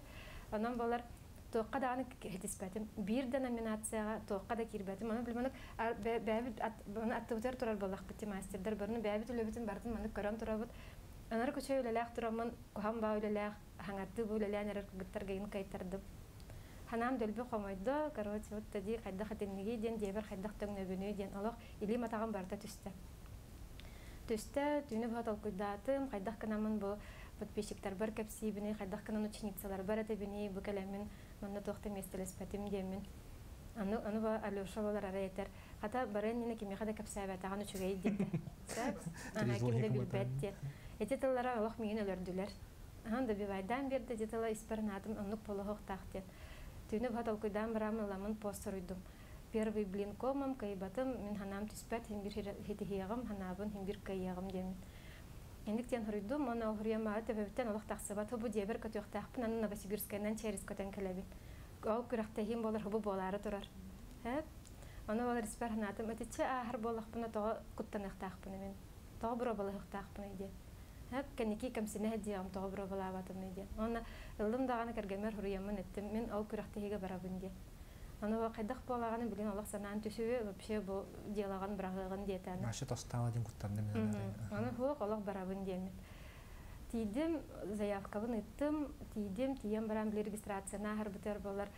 Анан балар Тоққа да аны кетіспәтім. Бір де номинацияға тоққа да кербәтім. Оны білмінік, бұны аттығытар тұрар болақ бітті мастердар. Бұны бәйбіт өлебітін бардын, мұны көрін тұрабыт. Анар көче өлеләқ тұрамын, қоғам ба өлеләқ, хаңатты бұл өлеләң әрір күгіттар ғайын қайтардым. Ханам дөлбі қомайды, қаруат өтті де, қайдақ әтенеге ден, дебір қайдақ төңіне бөне ден, олық елі матаған барда түсті. Түйіні бұғат алқыдатым, қайдақ қынамын бұл подписчиктар бар кәпсей біне, қайдақ қынан ученицалар бар әті біне, бұл кәлемін мұнда тоқты местелеспәтім демін. Оны бұл Алеша болар әрі етер. Қата барын нені кемеға да кәпсей бәтаған үшігейді дейді. Сәп, ана кемді білбәтті. Әте тыллара олық мейін өлірділер. Анда бивайдан берді, детала испарнатым, ұнық полығық тақты. Түйіні бұғат алқыдан бұрамын ламын постыр үйдім. Первый блин комам, кайбатым, мен ханам түспәт, хембір хетігеғым, ханабын, хембір кайяғым демін. Ендіктен құрыдым, оны ұғырема әті бөбіттен ұлық тақсыбат, ұбы дебір көті ұқтақпын, анын Новосибирскайнан чәрес көтен көләбі. Ол күріқтәйім болыр, ұбы болары тұрар. Оны болыр іспәр ханатым, өтетші ағыр болықпын, тоғы құттан ұқтақпын мен. Тоғы бұра болы ұқтақпын үйде. Кәнеке кәмсіне әддеғым, тоғы бұра болы абатым үйде. Оны ұлым дағаны кәргемер ұрыямын әттім, мен ол күріқтәйге барабынде. Она была когда хвалилась, блин, Аллах санаем тюшеве вообще был делован браган диета. Наша то стала один кутарный миллионер. Она хвалила Аллах барабан диемит. Тидем заявка вон там, тидем барам бли регистрация на харбитер балар,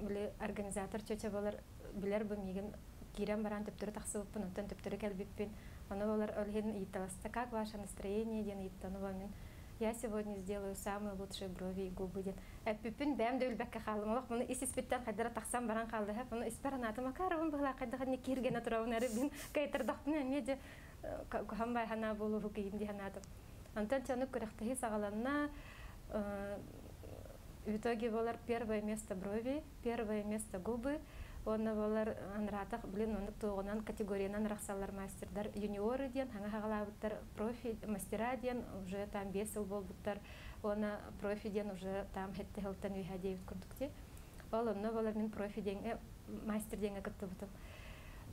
бли организатор чече балар билер бумиген кирам баран тептур тахсов пунтан тептур кельбипин. Она балар олхин италаста как ваше настроение день итановамин. Я сегодня сделаю самые лучшие брови и губы. Эппипин бэм дөлбәккә халым. Аллах моны исиспеттән хәдәр тахсан баран халды. Моны испаранатыма каравын бала кайдагыны киргәне турауны рибин кайтырдакны меди хамбай хана булу хуким диһанатып. Антан чаны күрәхтәһи сагаланна в итоге болар первое место брови, первое место губы. Оны болар анратах, блин, оны тугынан категориядан рахсалар мастердар, юниоры ден, ханга хагалабыттар, профи мастера ден, уже там 5 ел болбыттар, оны профи ден уже там хетте хелтен үйха дейбит күрдікте. Ол оны болар мен профи ден, мастер ден әкітті бұтым.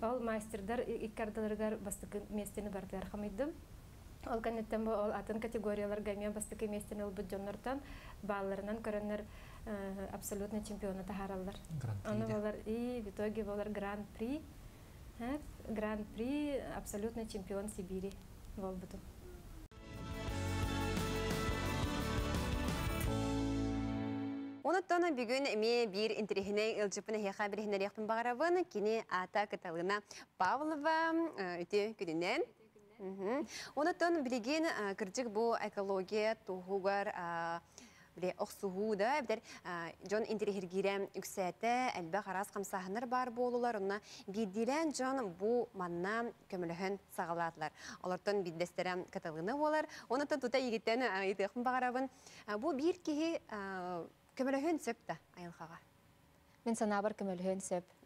Ол мастердар иккардаларгар бастықы местені барды архамайдым. Ол кәнеттен бұл ол атын категорияларға мен бастықы местені ұлбыт жонныртан, балларынан көрінер, абсолютно чемпионы тахаралар. Оны болар и в итоге болар гран-при. Гран-при абсолютно чемпион Сибири. Волбыту. Онуттан бүгін мен бір интерегіне ылжыпын еқа бірігінер еқпін бағарабын, кені ата Каталина Павлова өте күнінен. Онуттан білеген күрдік бұл экология тұғығар Оқсуғуда, жон интерегіргерем үксәті, әлбі қарас қамсағыныр бар болулар, онына бедділен жон бұл манна көмілігін сағаладылар. Олардың беддестерем Каталина олар, онытын тұта егеттен етіқін бағарабын. Бұл бір кейі көмілігін сөпті айылқаға? Мен сана бар көмілігін сөп.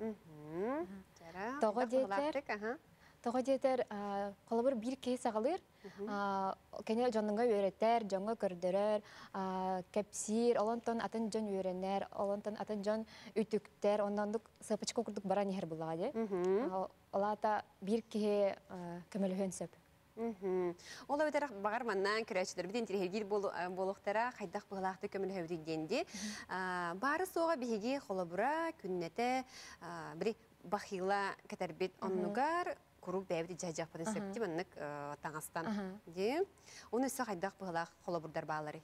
Тоғы детер, қолыбыр бір кейі сағалыр, кәне жоныңға өреттер, жонға көрдірер, кәпсир, олантон атын жон өренер, олантон атын жон үтіктер, ондандық сапычқа күрдік баран ер болады. Олата бір кейі көмілігін сөп. Ола өтірі бағарманнан күрәтшілер біден терегер болуқтара қайдақ бұғылақты көмілі өдігенде. Бары соға бігеге қолыбыра, күннеті бақила кәтәрбет оннығар күріп бәйбді жайжақпыды сөпті бұнық таңастан. Оны өсі қайдақ бұғылақ қолыбырдар бағалары?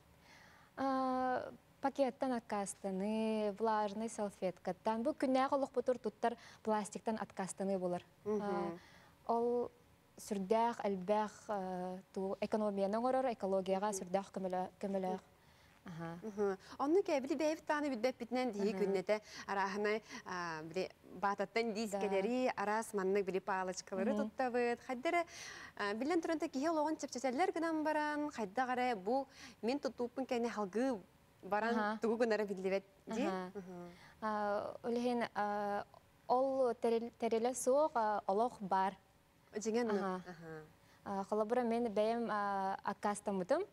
Пакеттан атқастыны, влажны салфеткаттан. Бұл күнне қолық бұтыр тұттар пластиктан атқастыны болыр. Ол сүрдәқ, әлбәқ, экономияның орыр, экологияға сүрдәқ көміліғ. Онны кәбілі бәйіп таны бүдбәп бітінен дейі күннеті арахына бататтан дейскелері, арас маннық білі пағалычқылары тұттавыд. Қайдары білін тұрында кейел оған чепчеселер күнам баран, қайда қарай бұл мен тұттуыппын кәне халғы баран тұғы күнара білдебет дейі. Олеген ол тәрелі соқ олық бар. Өтінген мұн? Қолабыра мен бәйім аққастамыдым.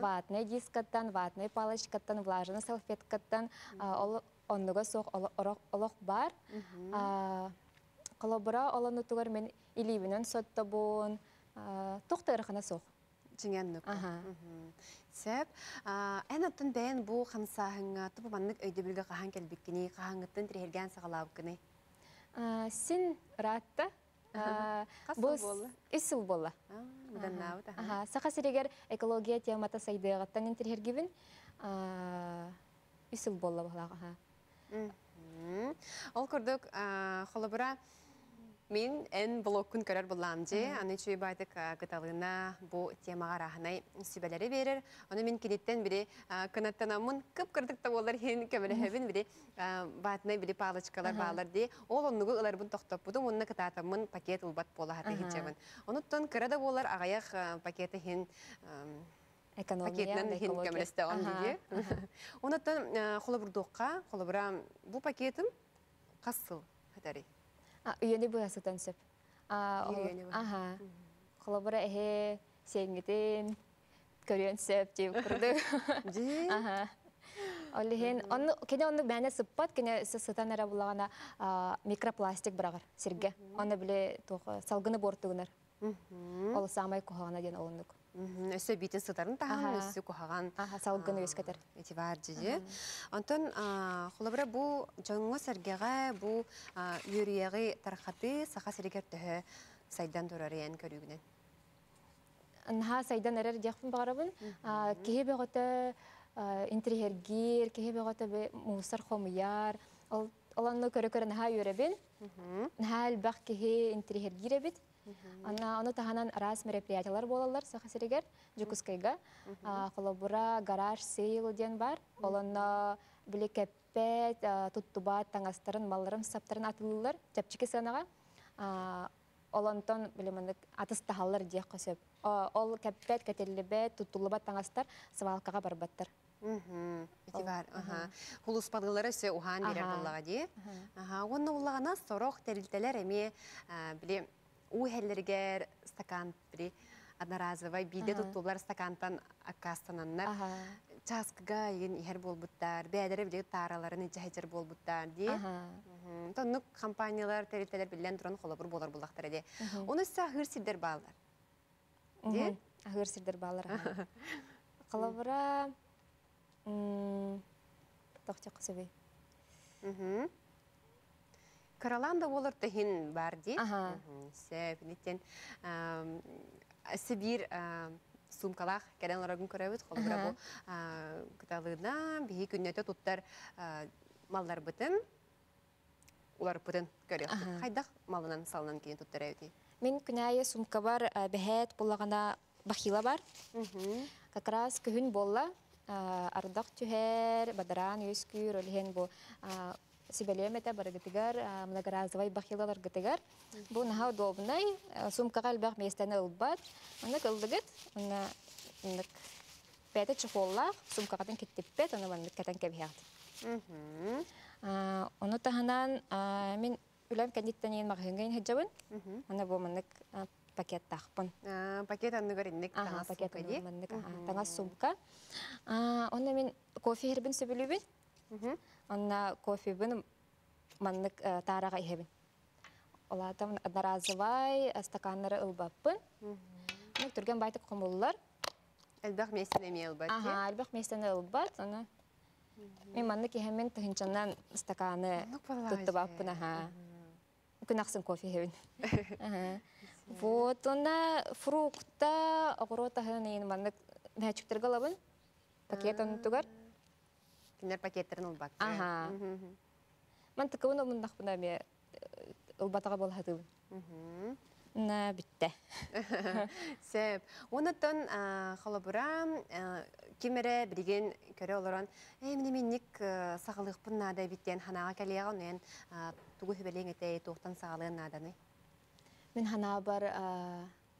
Ватнай дискаттан, ватнай палачкаттан, влажыны салфеткаттан. Онныға соқ олық бар. Қолабыра оланы тұғар мен илейбінен сотта бұн. Тұқты ұрқына соқ. Өтінген мұн? Сөп. Ән аттын бәйін бұл қамсағыңа тұпы маңнық өйді білгі қахан кәлбеккіне, қаханғыттың тірелген сағалауқыны? Сен ратты. Бұл үсіл болы. Сақа сірегер экология темата сайдығаттан интергергебін үсіл болы болағы. Ол күрдік қолыбыра мен ән блоккүн көрер болламды. Аны үші байтық Каталина бұл темаға рахынай сөбәлері берір. Оны мен кенеттен бірі қынаттанамын көп күрдікті олар ең көмілі әбін бірі батынай білі палычқалар бағалар дей. Ол оныңғы ұлар бұн тоқтап бұдым, оныңы кітатамын пакет ұлбат болы ғаты хетчемін. Онықтың күрді олар ағаяқ пакеті ең пакетінен ең көмілісті оңдеге. Онықтың қолыбырдыққа, қолыбыра бұл пакетім қасыл қатары. Үйені бұл асықтан сөп. Қолабыра әхе сенгетін көрен сөп деп құрды. Кені оның бәне сұппат, кені сұстан әрі бұлағана микропластик бірағыр серге. Оны біле салғыны бортығынар. Ол самай құхағана ден олындық. Өсі бейтін сұтарын тағын, өсі құхаған салғыны өз кәтір. Өте бар жеде. Онтын, қолабыра бұл жаңғы сәргеға бұл үйіріяғы тарқаты сақа сәргер түхі сайдан тұрары ән көрігінен? Наға сайдан әрер дегіпін бағарабын. Кейі бәғіті интергергер, кейі бәғіті мұғысар қомияр. Оланны көрі-көрі наға үйіребін. Наға әлбәқ кейі интергергер әбет. Оны тағанан арас мереприятиялар болалар, сақа сәрігер, жүкіскайға. Қолабыра, гараж, сейл ден бар. Олыны біле кәппет, тұттуба, таңастарын, малларын, саптарын атылылар, жапчеке санаға. Олынтон атыстағалар дек қосып. Ол кәппет, кәтелібе, тұттулыба, таңастар, сывалқаға барбаттар. Құлыспадылары сөй ұған берер болаға де. Оны олағана сорық тәрілтелер әме біле Уһәллергер стакан при одноразовой биде туттулар стакантан акастананнар. Часкыга ен ихер болбуттар, бәдері біле тараларын ечәйдер болбуттар де. Тоннық компаниялар, тәрелтелер білден тұрын қолабыр болар болақтар де. Оны сі ағыр сирдер бағалар. Де? Ағыр сирдер бағалар. Қалабыра... Тоқты құсы бей. Караланда олар тұхын бар дейді. Сөп, неттен Сибир сумкалах керенларагын көрөбүз, холбурабу кыталыгынан бии күннөтө туттар маллар бытын, улар бытын көрөбүз. Хайдах малынан салынан кийин туттар эбити. Мен күнайы сумка бар, бэхэт буллагана бахила бар. Как раз күн болла, ардах түһэр, бадаран өскүр, олиһен бу Сибелемета баргатигар, многоразовый бахила баргатигар. Бу нахау удобный, сумка калбах местана улбат. Она калдагат, она пятая чехолла, сумка катан киттепет, она ванмет катан кебхят. Оно таханан, мин улам кандиттанин махенгин хеджаван, она бу маннек пакет тахпан. Пакет аннугаринник тангас сумка. Пакет аннугаринник тангас сумка. Она мин кофе хербин себелюбин. Она кофе бин манник тарага ихебин. Олатам одноразовый стаканнары ылбаппын. Мин турген байтык кумуллар. Элбах местене ылбат. Ага, элбах местене ылбат. Аны мен манник ихемин тыгынчаннан стаканы туттубаппын, ага. Күнаксын кофе ихебин. Ага. Вот она фрукта, огоротагын ин манник бачыктыр галабын. Пакетон тугар. Пакеттерін ұлбақты. Аха. Мен тықылын ұлындақ бұна ме ұлбатыға болғадығын. На бітті. Сөп. Оныттан қалабыра кемірі бірген көрі олырын, «Әмінеменнік сағылықпын нада біттен, ханаға кәлеға ұнайын тұғы хөбелең әтей тоқтан сағылығын наданы?» Мен хана бар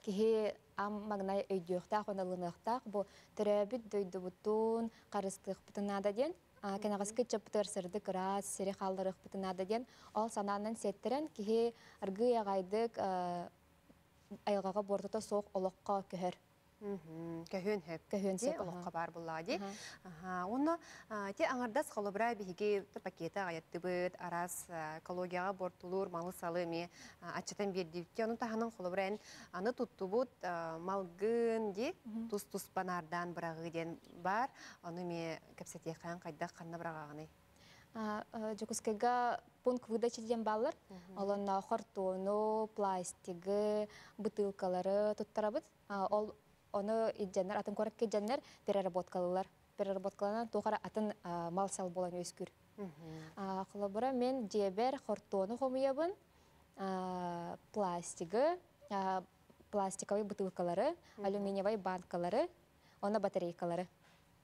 кеге аммагнай өйдіуқтақ, оналыңықтақ, бұ түрәбіт дөйді бұттың қарыстық бұтын нада ден. Кенағызғы чөптір сырдық ұраз, сірі қалдырық бұтынады ден, ол сананын сеттерін кейі ұрғы яғайдық айылғаға бордыта соқ олыққа көхір. Көхін хөп. Көхін сөп олыққа бар бұлады. Оны те аңырдас қолыбыра бейге пакеті ғаятты бұд, араз экологияға бордылыр, малы салымы атшатан бердіпті. Оны тағанын қолыбырайын аны тұтты бұд малғын де тұс-тұс банардан бұрағыден бар. Оны ме көпсетей қайын қайда қанна бұрағағыны? Жүкіскеге пункт выдачы ден балыр. Олына қортуыны, пластигі, бутылкалары тұттыра бұд. Оны идженнер, атын көрікке дженнер переработкалылар. Переработкалынан тоғара атын мал сал болан өскүр. Құлабыра мен дебер қортуыны қомыябын, пластигі, пластиковый бутылкалары, алюминиевый банкалары, оны батарейкалары.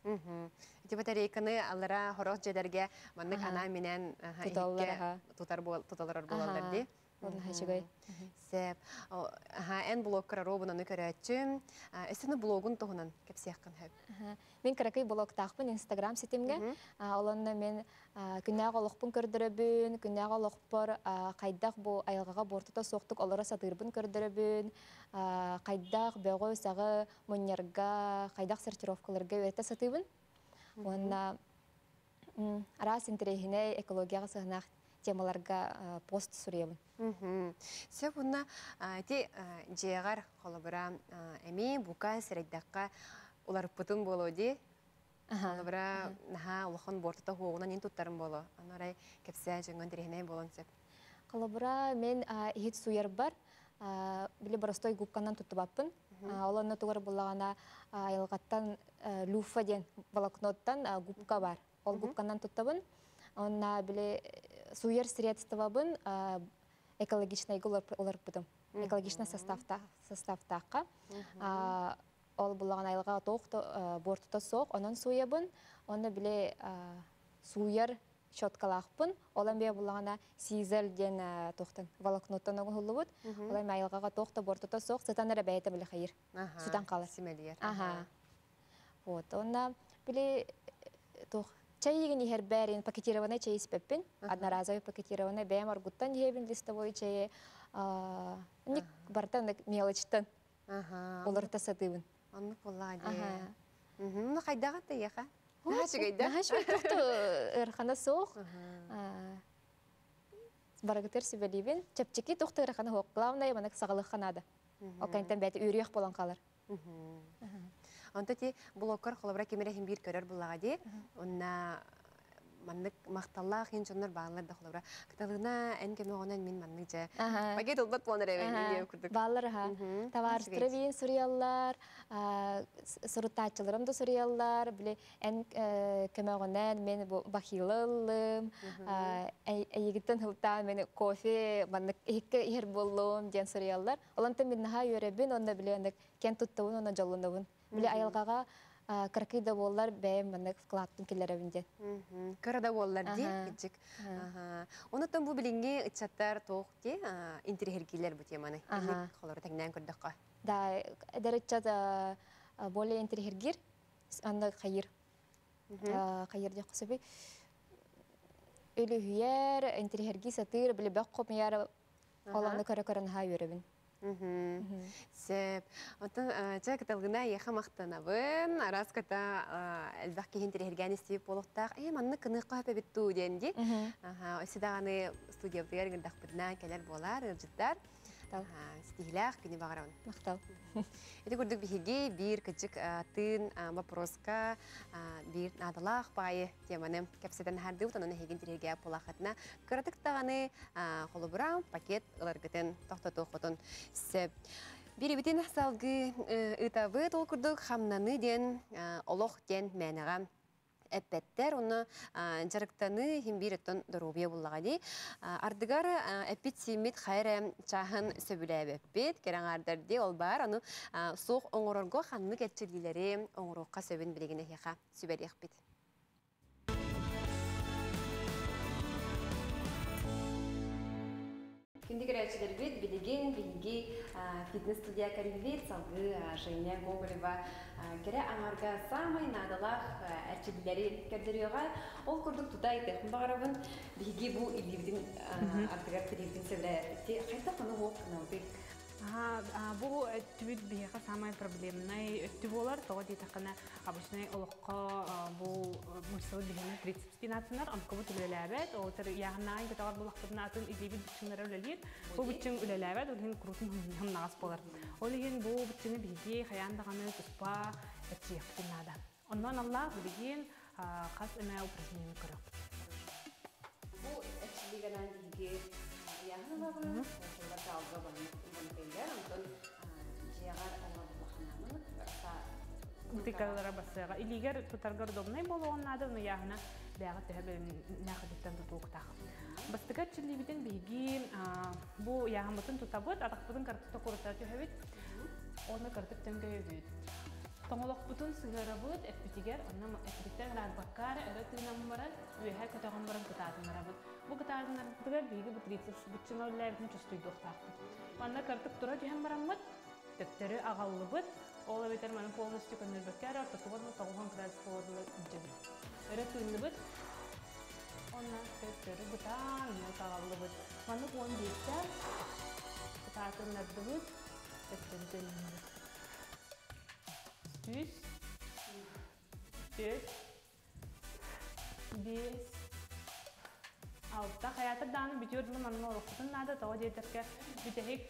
Эти батарейканы алыра хорох жедерге маннык ана менен икке туталар болалдарды. Сәп. Ән блогкара робынаны көрәтчім. Әсіні блогын тұғынан кәпсияққан хөп. Мен кіракай блог тақпын инстаграм сетімге. Оланна мен күнәғ олықпын көрдірібін, күнәғ олықпыр қайдақ бұл айылғаға бортыта соқтық олара сатырбын көрдірібін, қайдақ бәғой сағы мұнерға, қайдақ сортировкаларға өте сатыбын. Онна рас интерегіне экологияға сығынақ темаларға пост сүребін. Сөп, ұнна жеғар қолыбыра әме бұқа сәрәйдаққа олар бұтын болу де, қолыбыра ұлықын бортыта қоғынан ең тұттарын болу. Анарай кәпсі жыңғын дәрігінай болуын сөп. Қолыбыра мен ехет суер бар, білі барыстой ғупқаннан тұттып аппын. Оланы тұғыр болағана айылғаттан луфа ден балакноттан ғупқа бар. Ол ғупқаннан тұттабын. Онна біле суер средствабын экологичный олар бұдым. Экологичный составтаққа. Ол бұлаған айлыға тоқты бортыта соқ, онын суебын. Оны біле суер шоткалақпын. Олан бе бұлағана сизелден тоқтын, волокноттан оғы ұлы бұд. Олан айлыға тоқты бортыта соқ, сатан әрі бәйті білі қайыр. Судан қалар. Семелер. Онна біле тоқ. Чай егін егер бәрін пакетированный чай іспеппін, одноразовый пакетированный бәйім аргуттан егін листовой чайы, нек бартан мелочтан оларыта сатыбын. Анық болады. Оны қайдағат да еға? Нағашы қайда? Нағашы қайда? Әрхана соқ, барагатыр сөбелейбін, чапчеки тұқты әрхана хоқ, главное манық сағылық қанады. Ол қайынтан бәйті үйрек болан қалар. Онтати блогкар қолабыра кемерехін бір көрер бұллаға де, онна маннык макталлах инженер баллар да холобра. Каталына энкеме гонан мин маннык же. Багет улбат планер эвенге курдук. Баллар ха. Тавар стревин сурияллар, сурутачыларым да сурияллар, биле энкеме гонан мен бахилылым, айгиттен хылта мен кофе маннык икке ер боллом ден сурияллар. Оланта мен наха юребин онда биле эндек кен туттуун онда жаллындыбын. Биле аялгага Каркида боллар бәйім бәндік вкладтың келер әвінде. Карада боллар дейін кетчік. Онытын бұл білінге ұтсаттар тоқ де интерхергейлер бұт еманы. Әлік қолыры тәңден көрдік қа. Да, әдір ұтсат болы интерхергер, анда қайыр. Қайыр де құсы бей. Өлі үйер, интерхерге сатыр, білі бәк қопмияр қоланды көрі-көрін ға өрібін. Сеп. Отын чак талгына яха мақтанабын, арас ката әлбәкке хендері ергені стебіп болуқтақ, манны кыны қапе бітту денде. Өсідағаны студия бұдығар ғындақ бұдына кәлер болар, жыттар. Стегіләқ күні бағарауын. Мақтал. Әді көрдік біхеге бір күчік тын бапроска, бір надалақ байы теманы кәпседен әрді ұтан оны хендері ерге болақатына күратықтағаны қолыбырау пакет ұларғытын тоқтатуқытын. Беребетін салғы ұтавы толқырдық қамнаны ден, олық ден мәніға әппәттер, оны жарықтаны хембереттің дұрубе болағады. Ардығар әппет семет қайрам чағын сөбілі әппет, керен ардарды ол бар, оны соқ оңырырғы қанны кәтчілділері оңырыққа сөбін білеген әйіға сөбәлі әппет. Күндік әрәтшілер бет, білеген, білге фитнес-студия кәрілбет, салғы Женя Гоголева кәрі аңарға самай надалақ әрчілдері кәрдіруеға ол көрдік тудай тәқін бағарабын, білге бұл үлгебдің артығар тілебдің сөйлі әртті қайта қану ол қынауды. Бұл өттібіт бейіға самай проблемнай өтті болар, тоға дейтіқына абышынай ұлыққа бұл мұшылы дегенің трицеп спинацынар, ұнқы бұт үлеләбәт, отыр яғыннайын көтағар бұл ұлықтың атын үлебет бүтшіңдері үлелер, бұл бүтшің үлеләбәт, өлген құрутын ғымнан нағас болар. Олеген бұл бүтшіні бейге қаяндығаны тұспа өтті еқтін ада. Ондан Аллах білген қас өмә ұпрызнені көріп. Яғынала бұлым, жылдата алға бұлым пейдер, ұнтын жиағар алғабылы қанамын бақса ұтықарылара басыға. Илігер тұтарғар домнай болу оннады, ұны яғына бәғі тәбі нәқыдеттен тұтуықтақ. Бастығар чүрлебеден бейге бұл яғын бұтын тұтабыд, атақ бұтын картыпты қорыстатып өбет, оны картып тәмгі өбет. Тоңылық бұтын сұғыра бұд, әппетігер, ұнам әппеттер ғадбаққары әрәттігінамын баран, өйәй көтағын баран күтағынлара бұд. Бұл күтағынлар бұдығар бейгі бұд рецепс бұтшың өліләйбін жүстүйді ұқтақты. Манда картық тұра дүйен баран бұд, төптері ағалылы бұд, ол әбетер мәнің қолғысты көндір бәккәрі артықылған ұқтағын күрәдісі 100, 5, 5, 6. Hayatı dağını bitiyorduğum anıma oruqtun adı, tağı deyterke bütehik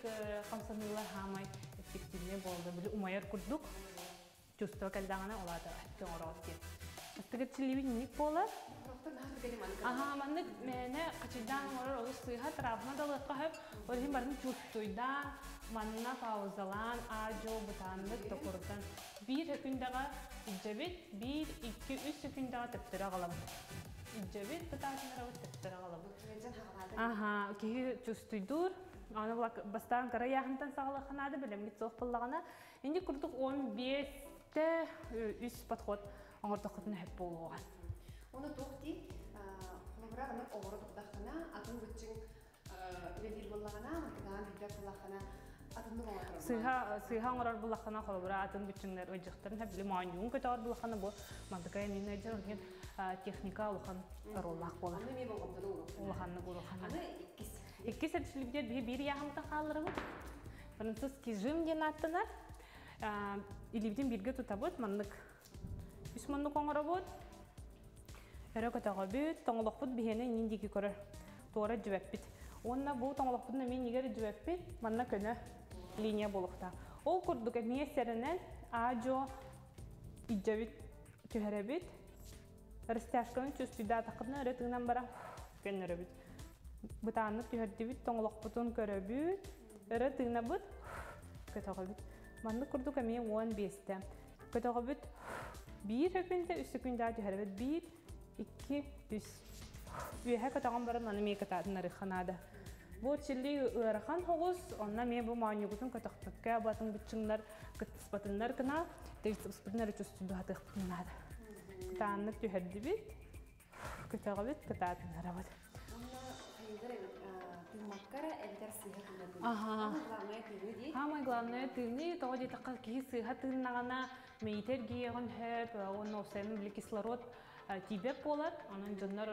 qamsanlılar hamay efektivliğe boldu. Umayar kurduk, çüstü kaldağına oladı, hepten oruq deyip. Astıgı çilibi minik bolar. Oruqtun adı benim anıma. Aha, manlık mene kaçıdan oruq oruq sıyha tarafına dalıqqa hep oruqin barını çüstüyda. Манна паузалан, ажо, бұтандық тұқырдың. Бір үкіндаға үджебет, 1-2-3 үкіндаға тіптіра қаламын. Үджебет бұтандығы тіптіра қаламын. Өнден қағалады? Аха, кегі жүстүйдір. Оны бастаған қара яғынтан сағалықынады, білімге соқ болағына. Енді күрдік 15-3 подход оңырдықытын әп болу оған. Оны тоқты, құлымырағының оңырдықтақына атын бүтчің өлер болағына, Сыйха оңырар бұллаққана қолыбыра атын бүтшіңдер өйджіқтірін әбілі маңуын көтағар бұллаққаны бұл мандықайын ең әйдер өлген техника ұлған ұрлақ болар. Аны мен болғамдың ұлғанды? Ұлғанның ұлғанды. Аны еккес? Еккес әтшілігдер бір яғымдың қалырығы. Француз кезім ген аттынар. Елебден бірге тұта бұд, маңдық үш маңдық оңыра бұд. Әрі көтаға бұд, тоңылық бұд бігені нендегі көрір. Туғара жүбәп бұд. Онына бұл тоңылық бұдына мен егер жүбәп бұд, маңна көні линия болықта. Ол күрдік әмесерінен ажо, иджавит, күхәрәбит, растяжканы төспейдаты қытына өретіңнен бара көн өребіт. Бұтаны түйірдебіт, тоңылық бұтын көребіт, өретіңне бұт, көтіғы бүт. Манды күрді көмей 15-ті. Көтіғы бүт 1 өкінді, үсті күнді түйірбіт 1, 2, 3. Үйе көтіған бара маны мей көтатын арыққанады. Вот чили урхан хогус, он нам ему маньяку тун катахтаке, а потом битчиннер, катспатиннер кна, ты спатиннер чувствуешь духа тех надо. Таннер тюхердибит, катагавит, кататиннер вот. Ага. Самое главное ты не то, где такая кислая, ты нагана, метергия он хер, он носен блик кислород. Тебе полар, анан жаннар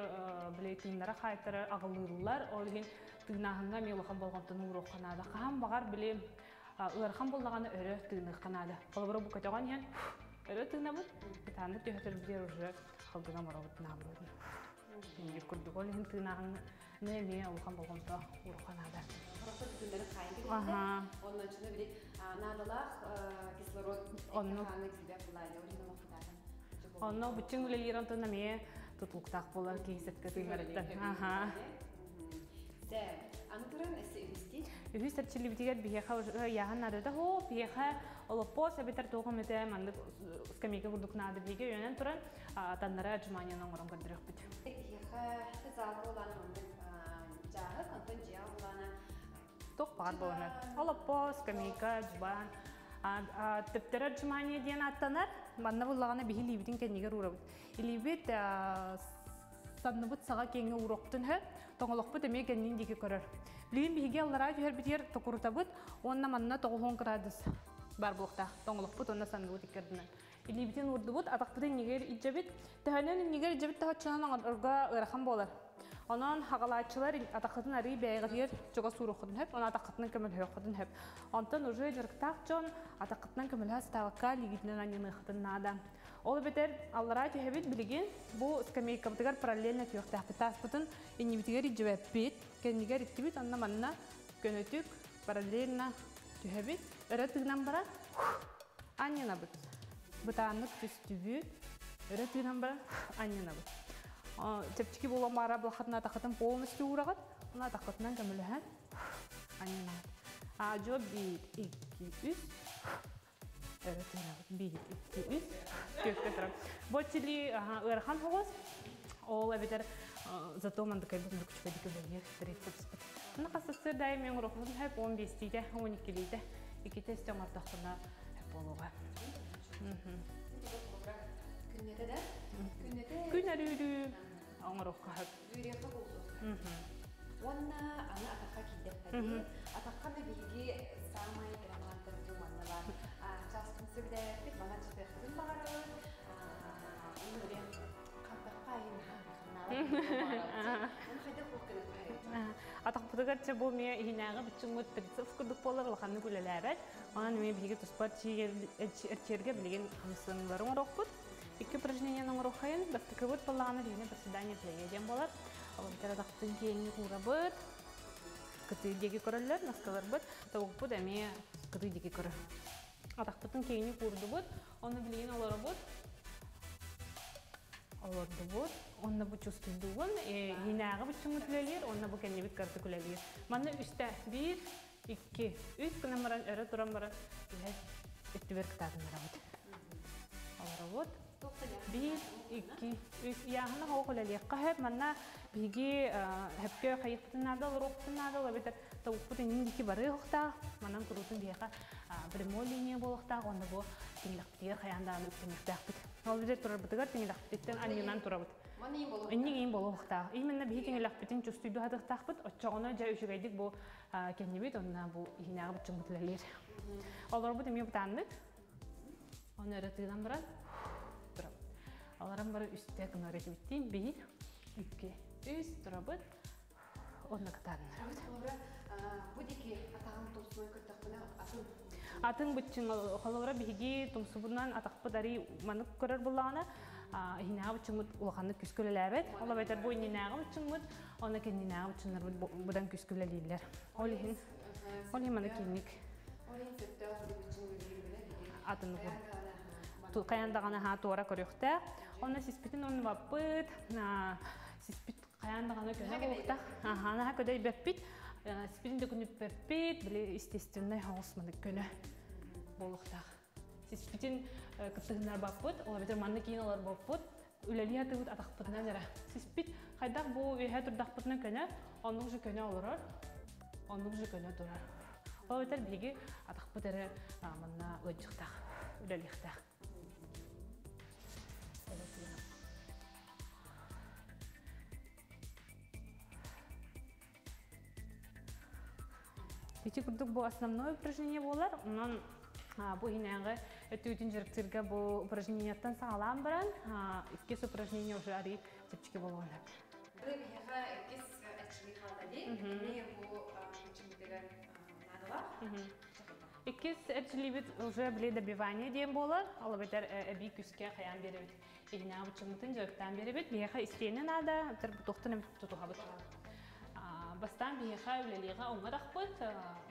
билетиннер хайтар агылырлар, олгин тыгнаханга мелохан болгонтун уроханада. Кам багар билем урхан болганы өрө тыгнаханада. Колборо бу катаган ян өрө тыгнабыт, таны төтөр бир уже халдына марабыт набыт. Мен курдуголин тыгнахан неме улхан болгонтун уроханада. Просто түндер хайын. Ага. Ондан чыны бир надалах кислород экранны тебе булайды, ордина мактадан. Оно бутчинг лилиран то нами тут луктах пола кейсет категория. Ага. Да. Антурен эссе юристи. Юристер чили битигат биеха уже яхан наряда хо биеха олопос абитер того мете манде скамейка гурдук надо биеге юнен турен таннара джмания нангором кадрих бит. Биеха загулан манде жахат антон жагулана. Тох пар болнет. Олопос скамейка джбан. Теперь жмание дена таннар. Манна воллагана бихили виден кенигер урабут. Илибит саннабут сага кенге урактун хэ. Танголакбут эми кенин дике карар. Либин бихиге аллара жуер битер токуртабут. Онна манна тоголон крадас. Барблокта. Танголакбут онна саннабут икердна. Илибитен урдубут атакбуте нигер иджабит. Таханен нигер иджабит тахчанан арга эрхан болар. Анан хагалачылар атакытын ари бейгер жога сурухтун хэ. Она атакытын кемел хөхтун хэ. Антан уже жырктахчон атакытын кемел хас таваккал игитнен анын хытын нада. Ол бетер аллара жуебит билген бу скамейка бутгар параллельно тюхтах битаспутын инибитгер иджабит. Кенигер иткибит анна манна көнөтүк параллельно тюхебит. Эретигнан бара аннена бут. Бытааннык түстүбү өретигнен бара аннена бут. Тепчики была мара блохатна тахатан полностью урагат, она тахатна камелеха, анина. А джо бит иккиус, бит иккиус, кюфтера. Вот чили урхан хвост, ол эбитер зато ман такая бутылка чудика вверх 30. На кассе дай мне урохун хай помбистите, уникилите, и ките стем артахана полога. Күннеті де? Күннәрі аңырыққа әп. Үйренгі болды. Онына аңы атаққа келдіппәді. Атаққа бігеге самай граммантын думанны бар. Жасқын сөбді бана жібіқтің бағарығы. Оны өлен қапыққа айын қанағын. Оны қайда қоққыны қайын? Атақ бұдығарчы бұл мен үйінәңі бүтшің өт бірдісі ұскүрдік болар ұлғанны көлеләрі. Онын мен бігеге тұспар әркерге білген қамсыңларын ұрықпыд. Ике упражнения на урохаин, да такой вот полана, где не поседание приедем болот, а вот когда так тенькие не урабет, когда деги короллер нас корабет, то у куда мне когда деги король, а так потенькие не урдубот, он облиен алордубот, он на бучустый дуон, и гинага бучему тлелир, он на букене бит картикулелир, манна усте бир, ике, уск на маран, эратурам маран, и тверктар на работ, алордубот. Бир, икки, яғына қоғылалия қағып, манна беге әпке қайықтын адал, роқтын адал, әбетір тауқпытын еңдеке бары ұқтақ, маннан күрутын беға бірмол линия болықтақ, онды бұл теңіліқтігер қайандағын өптемекті ақпыт. Ол бедер тұрарбытығар теңіліқтіктен аннынан тұрабыт. Әннең ең болу ұқтақ. Еменна беге теңіліқтен жүстүйді адықтақпыт, отчағына жа үшігайдік бұл кәнебет, онына бұл ең ағып жүмгітілілер. Олар бұт еме бұтандық. Оны өретігден бұран. Аларым бары үсті күн өретіп еттейм, бейін, үпке, үз, тұрабыт, оны қытарын ұрабыт. Олары, бұдеке атағын тұмсымай күрттіқтіні атын? Атын бұтшын, қалауыра бейге тұмсыбынан атақпы дәрі манық көрір болағына, енағы бұтшын бұт ұлғанды күскөлі ләбет. Ола бәйтер бойын енағы бұтшын бұт, оны кен енағы бұтшынлар бұдан күскөлі лейлер. Олығын, олығын маны келінік. Олығын сәпті Каяндағаны туара көректі. Оны сеспетін оны бапыт, сеспет каяндағаны көне болықта. Ана көдей бәппет, сеспетін де көне бәппет, біле естественный ауысманы көне болықта. Сеспетін көптігінлер бапыт, олар бетер манны кейін олар бапыт, үләлі атығыт атақпытына жара. Сеспет қайдақ бұл веға тұрдақпытына көне, оның жы көне олырыр, оның жы көне тұрар. Ол бетер беге атақпытары мұнна өтшіқтақ, үләліқтақ. Эти курдук бу основное упражнение болар. Унан бу инәгы өтүтүн жирктерге бу упражнениятан саалам баран, иккес упражнение уже ари типчики болгондар. Кылып яга иккес акчыли халдали, эмне бу чимдеге надала. Иккес акчыли бит уже биле добивание дем болар. Алып бетер эби күскә хаян беребит. Илнәгы чимтен жирктан беребит. Бияга истене нада, тер бутуктан тутуга бит. Бастан бияха үлелеға оңырақпыт,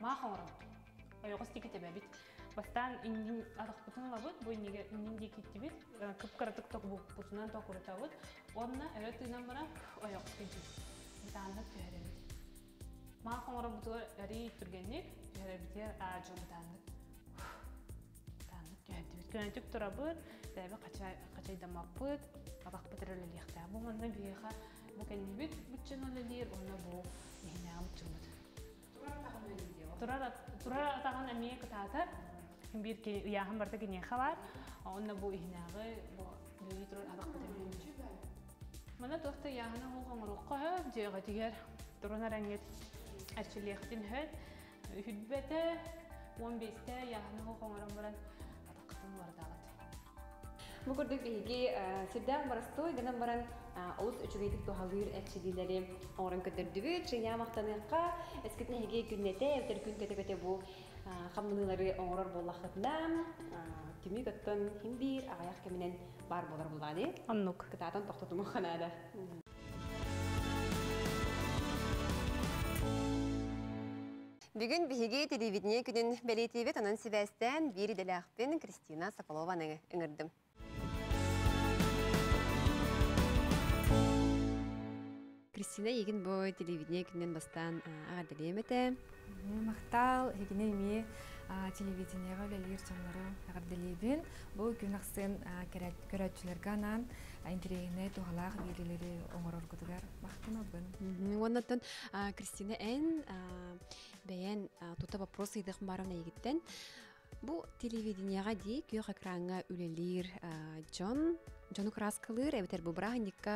маға оңырақпыт. Ойығыз текеті бәбет. Бастан үнген арықпытын лабыт, бой неге үнген де кетті бет. Күпкаратық тоқ бұтынан тоқ ұрыта бұт. Онына әреттігінен бұра ойығыз кетті. Бұтанына көребет. Маға оңырақпытығы әрі түргеннек, көребетер ажы бұтанына. Бұтанына көрді бет. Көнәтік тұра бұр, дәбі қачайдамап бұт, арақпыт әрілелеқті. Бұңында бияха бүкәнді бет, бұтшын өлелер, оны бұл. Турар атаған әмейі күтатыр, бір ұяғын барды кене қалар, онына бұл үйінағы бүлі тұрар адақ бітемейді. Мұны тұқты ұяғыны ұлғын ұрыққа өп, жүйіға тегер тұрына рәңгет әршілеқтен өт, үйітбәті 15-ті ұяғыны ұлғын ұрын бұрын атаққытын барды алады. Бұл күрдік бейге сірдәң барыстой ғынан бұрын Ауыз үчігейтік тұғалыр әтшедейлері оңырын көтірдігі, және мақтаныңқа әскетін әге күннәті, әвтір күн көті-көті бұл қамдыңылары оңырыр болақытына кемі көттің хембір ағаяқ кәмінен бар болар болады. Аннук. Күтатын тоқтатымы қанады. Бүгін біғеге телевидіне күнін бәлетевет анан Себастьян Бері Дәләқпен Кристина Соколованың үңірдім. Кристина, егін бой телевидение күннен бастан ағадылем әті? Мақтал, егіне еме телевидениеға өлелер сонлары ағадылебін. Бұл күн ақсын көрәтшілерге анан интерегіне туғалақ берілері оңыр орғыдығар мақтына бұн. Оннаттан, Кристина, ән бәйән тұта бапрос едіғым барымна егіттен. Бұл телевидениеға дей көйіқ әкранға өлелер жон. Жону краскалыр, әбетер бұбырағынекка,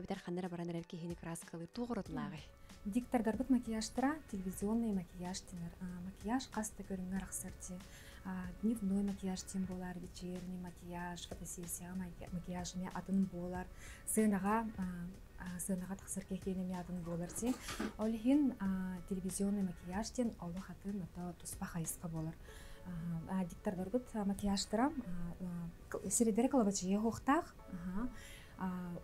әбетер қандыра барандар әлкейхені краскалыр, тұғырытлағы. Дикторгарбыт макияштыра телевизионный макияж тенір. Макияж қасты көріңі рақсырте. Дневной макияж тен болар, вечерний макияж, фотосессия макияжыне атын болар. Сынаға тақсыр кекенеме атын болар тен. Олығын телевизионный макияж тен олы қатын мұта тұспа қайысқа болар. Диктордаргут макияштыра середері қалабачыға қоқтақ,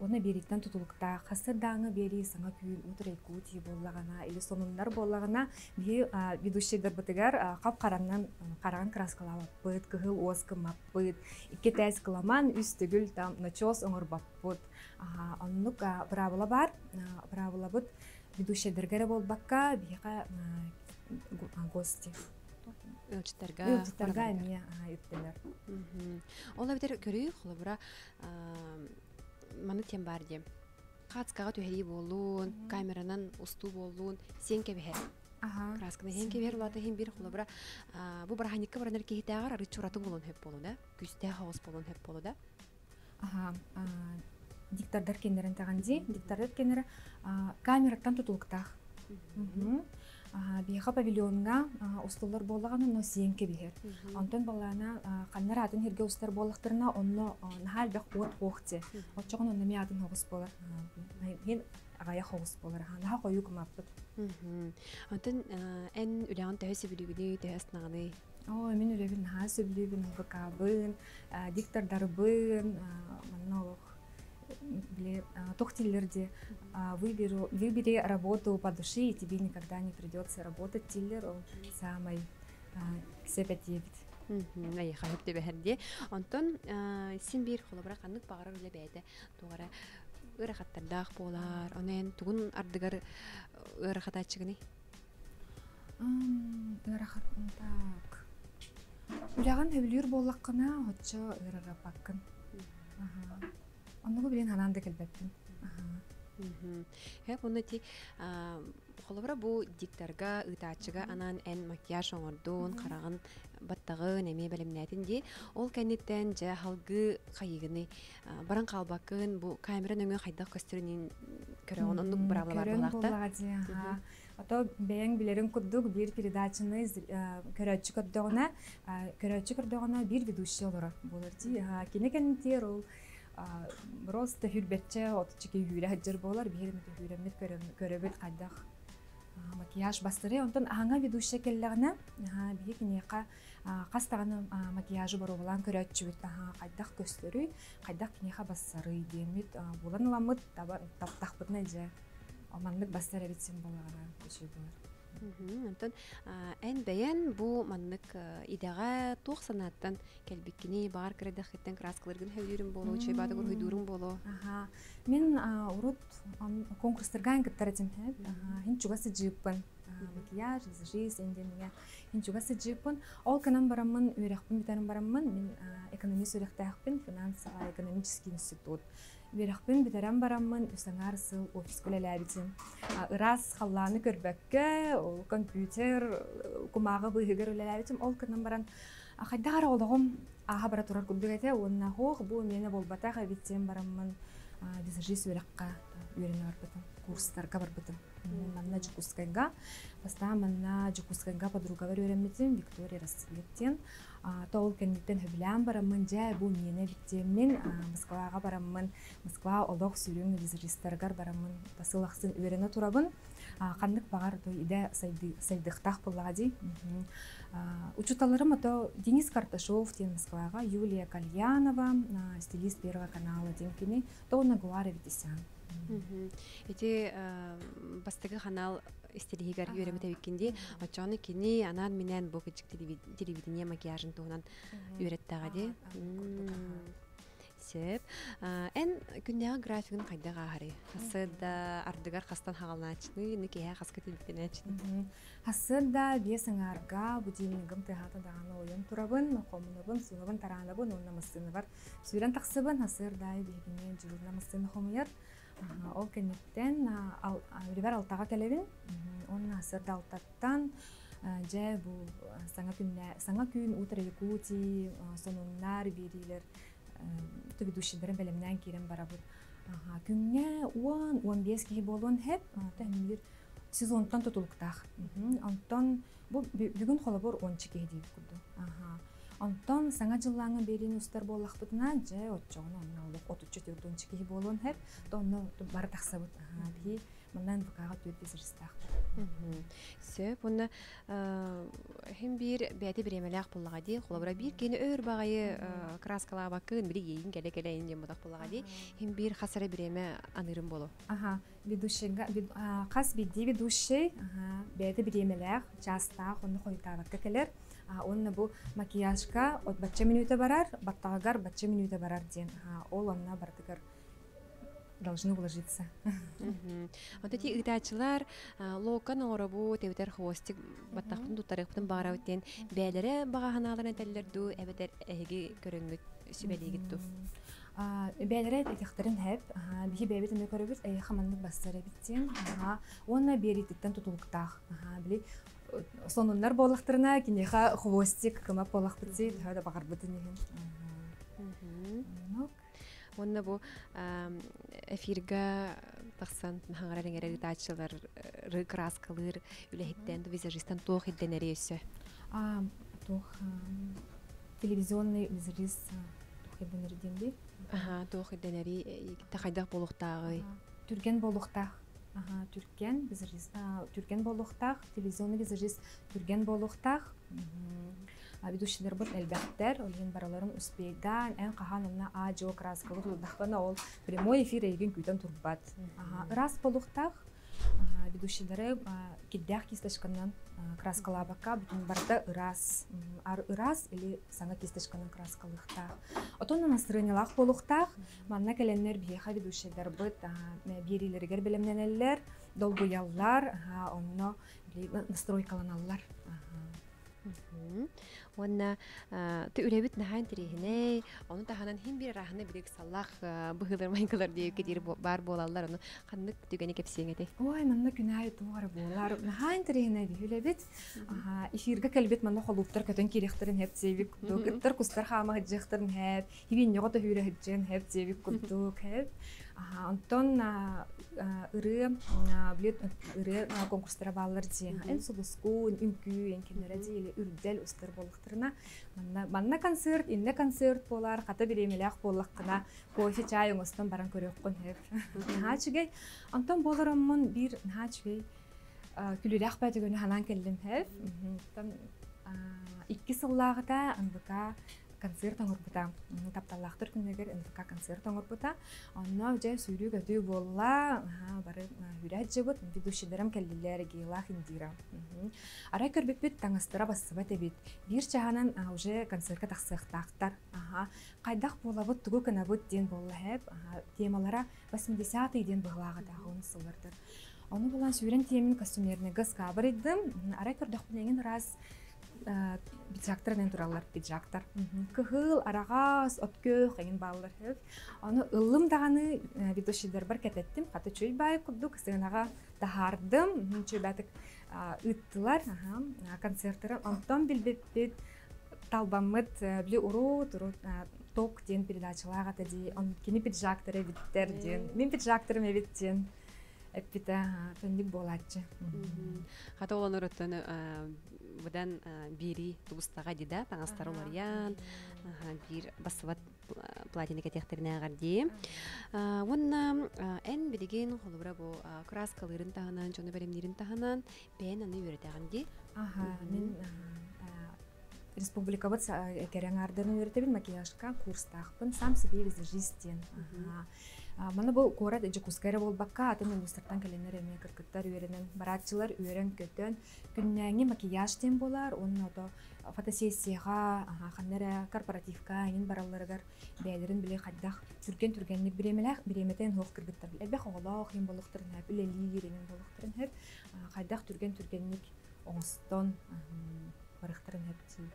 оны беріктен тұтылықта қасырдаңы бері саңа күйін ұтыр әйкөте болағына, әлі сонымдар болағына ведущегдар бұтығар қап-қараннан қараған краскалау баппыт, күхіл осқым баппыт, ике тәз қыламан, үстігіл там начос оңыр баппыт. Онынық правыла бар, правыла бұт ведущегдергері бол баққа бейқа гости. Үлчіттарға әне үттілер. Ола бітер көрейік құлы бұра маны тем бар де. Қатысқаға түйәрей болуын, камеранан ұсту болуын, сен кәбе әр. Қырасқына сен кәбе әр ұлаты ән бер құлы бұра. Бұ барғанекке баранар кейті ағар арыт жұраты болуын әп болуыда, күсті қауыз болуын әп болуыда. Диктардар кендерін тағанде, диктардар кендері камераттан тұтылықтақ. Бияға павильонға ұстылар болағаны но сиенке бейер. Антон балағына қаннар атын ерге ұстар болықтырына онны нағал бәқ от қоқты. Отшығын онны ме атын қоғыз болар. Мен ағая қоғыз болар. Наға қойу күм аппыт. Антон, ән үләғін тәуі сөбілігіне, тәуі сынағыны? Мен үләғін наға сөбілігін, ғықабын, диктордарбын, манналық. Тохтиллерде выбери работу по душе, и тебе никогда не придется работать. Тиллер, он самый 5-9. Ай хабып тебе хәдди. Антон син бир хулабра канык багыры белә бәйде. Тугара ырахаттан дах булар. Анын тугун ардыгар ырахата чигни. Ырахаттан так. Улаган хәблер боллак кына отча ырага баккан. Аха. Аны белән хананда келбәттем. Хәп уны ти холобра бу диктарга ытачыга анан эн макияж оңордун караган баттагы неме белемнәтин ди ол кәнеттен жа халгы кайыгыны баран калбакын бу камераның өңө кайда көстөрүнүн көрө онук бравалар булакта ата бең билерин кудук бир передачаны көрөчү көдөгүнө бир ведущий олорак болор ти кенекенте рол просто хюльбетче отчеки юлячер болар бирин юлямет көрөбөт кайдах макияж бастыры онтон аңа ведущий келлерне бигинега кастаганы макияжы бар болан көрөтчү бит кайдах көстөрү кайдах кинега бассары демит буланыламыт таптак бутнеже амандык бастыра битсин болгара көчөй болар. Антон, ән бәйән бу маннык идәгә 90-аттан кәлбеккене бар кредах хеттен краскалыргын хәвдүрем болу, чайбадыгыр хүйдүрем болу. Мен урут конкурстырган кеттаратим хәп, хин чугасы джиппын, макияж, жиз, эндемия, хин чугасы джиппын. Ол канам барамын, өйрәқпын, битарым барамын, мен экономист өйрәқтәқпын, финансыға, экономический институт. Берақпен бітарам барамын, үсіңар сыл офис көлеләбетін. Ирас қалланы көрбәкке, ол компьютер күмағы бұйығыр өлеләбетін. Ол күнім баран, қайдағар олығым аға бара тұрар күлдік әте, онына хоқ, бұл мені болбатаға беттен барамын визажис өріққа өрені барбытым, курстарға барбытым. Мәнна жүкускайға, баста мәнна жүкускайға подругавар өренметін Виктория Расылеттен. Тоғыл кәндеттен хөбілән барамын, жай бұл мені биттемін, Москваға барамын, Москва олық сүрің визажистарғар барамын, басылақсын өрені турабын, қандық бағар тойда сайдықтақ бұлғади. Учуталарым ото Денис Карташов тен Москваға, Юлия Кальянова, стилист Первого канала демкені, Тоғына Гуара Витисян. Эти бастыгы ханал истерегер үйрәмәтә икенде, ачаны кини анан менен бу кичек телевидение макияжын тугынан үйрәттәгә ди. Сеп, эн күндә графигын кайда гары. Хасыда ардыгар хастан хагалначны, никея хаска телбетенәчны. Хасыда бесеңарга будильнигым тегата даганы оен турабын, хомныбын, суныбын тараныбын, оннамысын бар. Сүрән таксыбын хасырда бегене җүрнамысын хомыяр. Ол кенеттен үребәр алтаға кәлебін, оның асырда алтаттан жай бұл саңа күйін ұтыр екуті, соныңнар берілер түбедушілдерін бәлімнен керін бара бұд. Күнне 10-15 кейі болуын әп, тәмір сезонтан тұтылықтақ. Бүгін қолабыр 10 кейі дейіп күлді. Антон саңа жыллаңы берін ұстар болақ бұтына, жай отчоғын оның олық 34-ті кейі болуын әп, тоңның бары тақса бұт, бей мұндан бұқаға төрдесір істақты. Сөп, оны хем бір бәді бір емелі ақ болаға дей, қолабыра бір кені өр бағайы краскалаға бақын, бірі ейін кәлі-кәлі енден бұдақ болаға дей, хем бір қасыра бір еме анырым болу. Қас бейді ведуші бәді бір емелі ақ, жастақ, оны қойытағыққа келер. Онына бұл макияжға бәтчі минуты барар, баттағығар бәтчі минуты барар дейін. Ол онына бардығыр должны уложиться. Вот эти ытачылар локан орабу тевтер хвостик баттақпын тұттарықпын бағара өттен бәлірі бағағаналарын әтәлілерді әбетер әйгі көріңгі сөбәлі егітті. Бәлірі әтіқтірін әп, бігі бәйбетімді көрігіз әйі қамандық бастары біттен. Онына беретіттен тұтылықтақ. Сонуннар болақтырына, кенеға хвостик кыма болақтырдей, тәуді бағарбыды неген. Онына бұл әфирға тақсан ғаңырарың әрі тачылар, рық раскалыр, үләхеттенді, визажистан тоқ едден әрі өсі? Тоқ телевизионный визажист тоқ едден әрі денде? Тоқ едден әрі тақайдақ болуқтағы? Түрген болуқтағы. Түрген болуқтақ, телевизионы визажист түрген болуқтақ. Ведущілер бұд әлбәқтер, олген бараларым үспейдан, ән қағанымна ажио краскалығы ұлдақпана ол прямой эфир әйген күйтен тұрбат. Рас болуқтақ, ведущий кидях кисточканнан краскалабакка бүтін барда ырас, ар ырас или саңа кисточканнан краскалыхтах. Отонна настрынылах болуқтах, манна келеннер бияха ведущийдар бұд, берилергер белемненелер, долбуяллар, онно настройкаланаллар. Онна ты үлебит нахан терехіне, оны таханан хин бір рахыны білек саллах бұғылырмайкалар дейіп кедер бар болалар, оны қандық түгені кепсеңеді. Ой, манна күнай тұғар болар. Нахан терехіне де үлебит, эфирге кәлбет манна қолуптар көтін керектірін әп тевік күттік, үттір күстар қамағы жықтырын әп, хевен неғата үйрі әтжен әп тевік күттік әп. Онтон ыры конкурстыра балар де, ән сұлыску, үнкі, әнкенлері де, үрдел ұстыр болықтырына. Манна концерт, инне концерт болар, қата беремелі ақ болықтына, кофе, чай ұңыстан баран көрі ұққын әп. Онтон боларымын бір күлілі ақ бәді көні ханан келдім әп. Икі сыллағыда ұңбыға концерт оңырбыта. Тапталлақтыр күнегер НВК концерт оңырбыта. Онна өжай сөйлі көтүй болла, бары үрәт жығыт, ведущийдарым кәлілер гейлах индира. Арай көрбек бет таңыстыра басыба тәбет. Бір жағанын өжай концертка тақсықтақтар. Қайдақ болабыт түгі кінабыт ден болла әп, темалара 80-й ден бұғылағыдағы оны сылырдыр. Оны болан сөйлен темін костюмеріне ғыз қабыр едім. Арай пиджактардан туралар пиджактар. Кыхыл, арағас, откөх, әген балылар хөп. Оны ұлым дағаны ведущийдар бар кәтеттім. Қаты чөй байып құддық, сығынаға тағардым. Чөй бәтік ұттылар концерттері. Онтан білбетпет талбамыт біле ұру, ток ден передачылаға тәдей. Оны кені пиджактары біттер ден. Мен пиджактарым әбеттен. Әппеті төндік болатшы. Қаты олан ұрыттың бұдан бері тұғыстаға деді, таңастары олариян, бір басыват платинік әтектеріне ағарды. Онна ән білеген қолыбыра бұл краскалырын тағынан, жоны бәлемдерін тағынан, бәйін әні өрет ағанды. Аға, мен республикабыт кәрен ардарын өрет әбін макияшқа курстақпын, сам себе візі жистен. Мана бұл қорат әжі құскәрі бол баққа атын өңістірттан кәленер әме күркіттар өрінің, баратчылар өрін көтін, күннәңе макияж тен болар, оның аута фотосессияға, қаннара корпоративка, әнін бараларығар бәлерін біле қаддақ түрген-түргенлік біреметен хоқ кіргіттар. Әлбәқ оғалау қиын болықтырын әп, үлелі ерінен болықтырын әп, қаддақ түрген-түргенлік оңыстон барықтырын әп.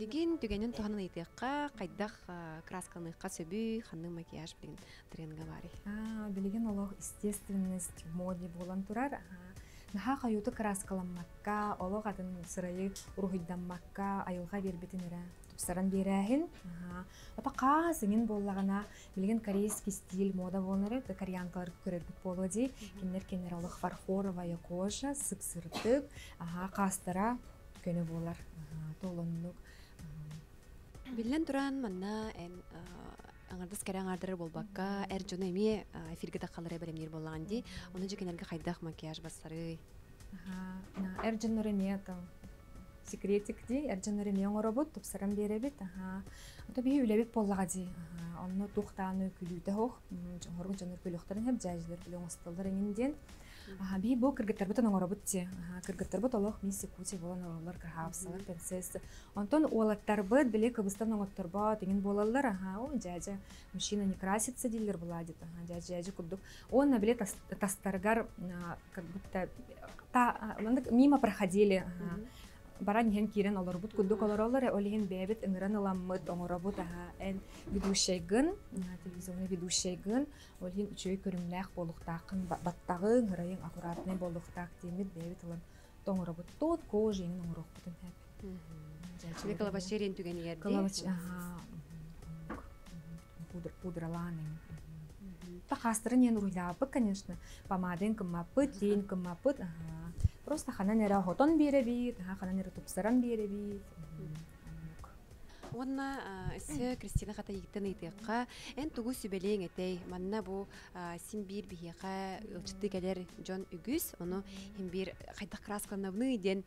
Деген түгенін тұғанын айтыққа, қайдақ краскалыныққа сөбі, қандың макияж білген тренгі бары. Білеген олық естественность моде болан тұрар. Наха қайуты краскаланмаққа, олық атын сырайы ұрғыдданмаққа, айылға бербетін әрі тұпсаран бері әхін. Апа қасыңын болағына білген корейский стиль мода болыныры, кореянкалар көрердік болу дей. Кеннер-кеннер олық фархоровая кожа, сып-сыртып, қастыра көні болар, толынлық. Білден тұран, манна аңырдыс кәрі аңардырыр болбаққа, әр жоны әме әфиргі таққалыр әбілемдер болғанды, оны жүкенерге қайдақ макияж басары. Әр жоны әме секретікді, әр жоны әме оңыры бұд, тұпсырым бері бет, өтөбе үләбет боллаға дей. Оны тұқтаны күліуді оқ, жоңырғы жоңыр күліқтарын әп жәжілер білі оңыстылдыр әменден. Бей бұл кіргіттар бұтын оңыры бұтте. Кіргіттар бұт олық мен секуте болан олар қағапсылар, пенсесі. Онтан олаттар бұт, біле көбістан оңыттар бұт, деген болалар. Оң жәжі мүшина не красится дейлер бұладет. Жәжі күбдік. Оны біле тастарғар, как будто, мимо проходили. Баран ген керен олар бұт, күдік олар олар, олеген бәбет үңірін ұламыд оңыры бұт. Ән ведущайгын, телевизионы ведущайгын, олеген үшеуі көрімләқ болықтақын, баттағын, ғырайын ақуратны болықтақ демет бәбет ұлым тоңыры бұт. Тот көз еңін оңырық бұтын әп. Шылы қалабашерен түген ерде? Қалабаш, пудраланың. Тақастырын ен ұрлапы, конечно, помадын кымапыт, лейін кымапыт. Просто қанан әрі ғотон бері бейт, қанан әрі тұпсыран бері бейт. Онна әсі Кристина қата егіттен айтыққа, ән тұғы сөбелең әтей, манна бұ симбир бейеқа үлчітті кәлер Джон Үгіз, оны хембір қайдақ краскаланабыны ден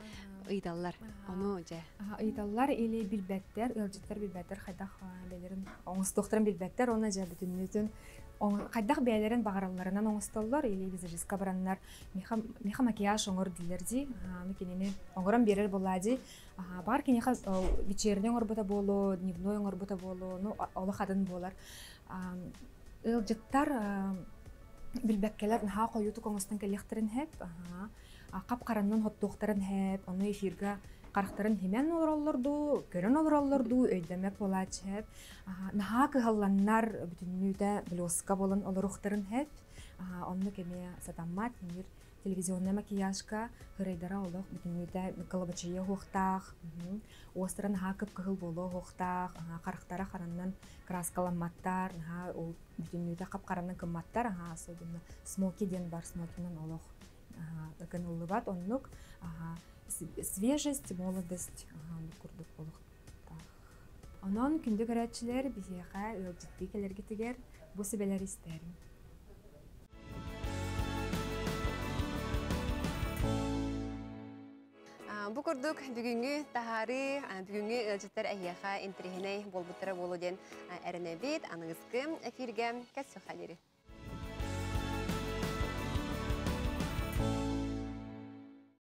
ұйдалар, оны жа? Ұйдалар әлі білбәттер, үлчіттер білбәттер, қайдақ бәлерін, оңыз тоқтырын білбәттер, оны жа бүтін Қайдақ бәйлерін бағараларынан оңыстылар, елейбізі жесқа баранынар меха макияж оңыр дилерді, мүкенені оңырын берер болады. Бағар кенеқа вечеріне оңыр бұта болу, дневной оңыр бұта болу, олы қадын болар. Үлжеттар білбәккелер ұнға қойутық оңыстың кәлектерін әп, қап-қаранның ғоттуқтарын әп, оны эфирға қарықтарын хемен олыралырды, көрін олыралырды, өйдемек болады жеп. Наға қығаланнар бүтінмейді білосқа болын олырықтарын әп. Оны көме сатаммат, немер телевизионна макияжға ғырайдара олық бүтінмейді қалабачайы хоқтақ, остырын наға қып қығыл болу хоқтақ, қарықтара қараннан краскаланматтар, бүтінмейді қап-қаранның қымматтар, особенно смокиден бар, смокинан олық үкін ұлыбат, онық свежесть, молодость көрдік болық. Онын күндік әретшілер бізеға өйтетті келерге тігер бұсы бәлер істерін. Бұ көрдік бүгінгі тағары, бүгінгі өйтеттер әйеға интерегіне болбұттыра болуден әрінебет, аныңызғы эфирге кәсі қалері.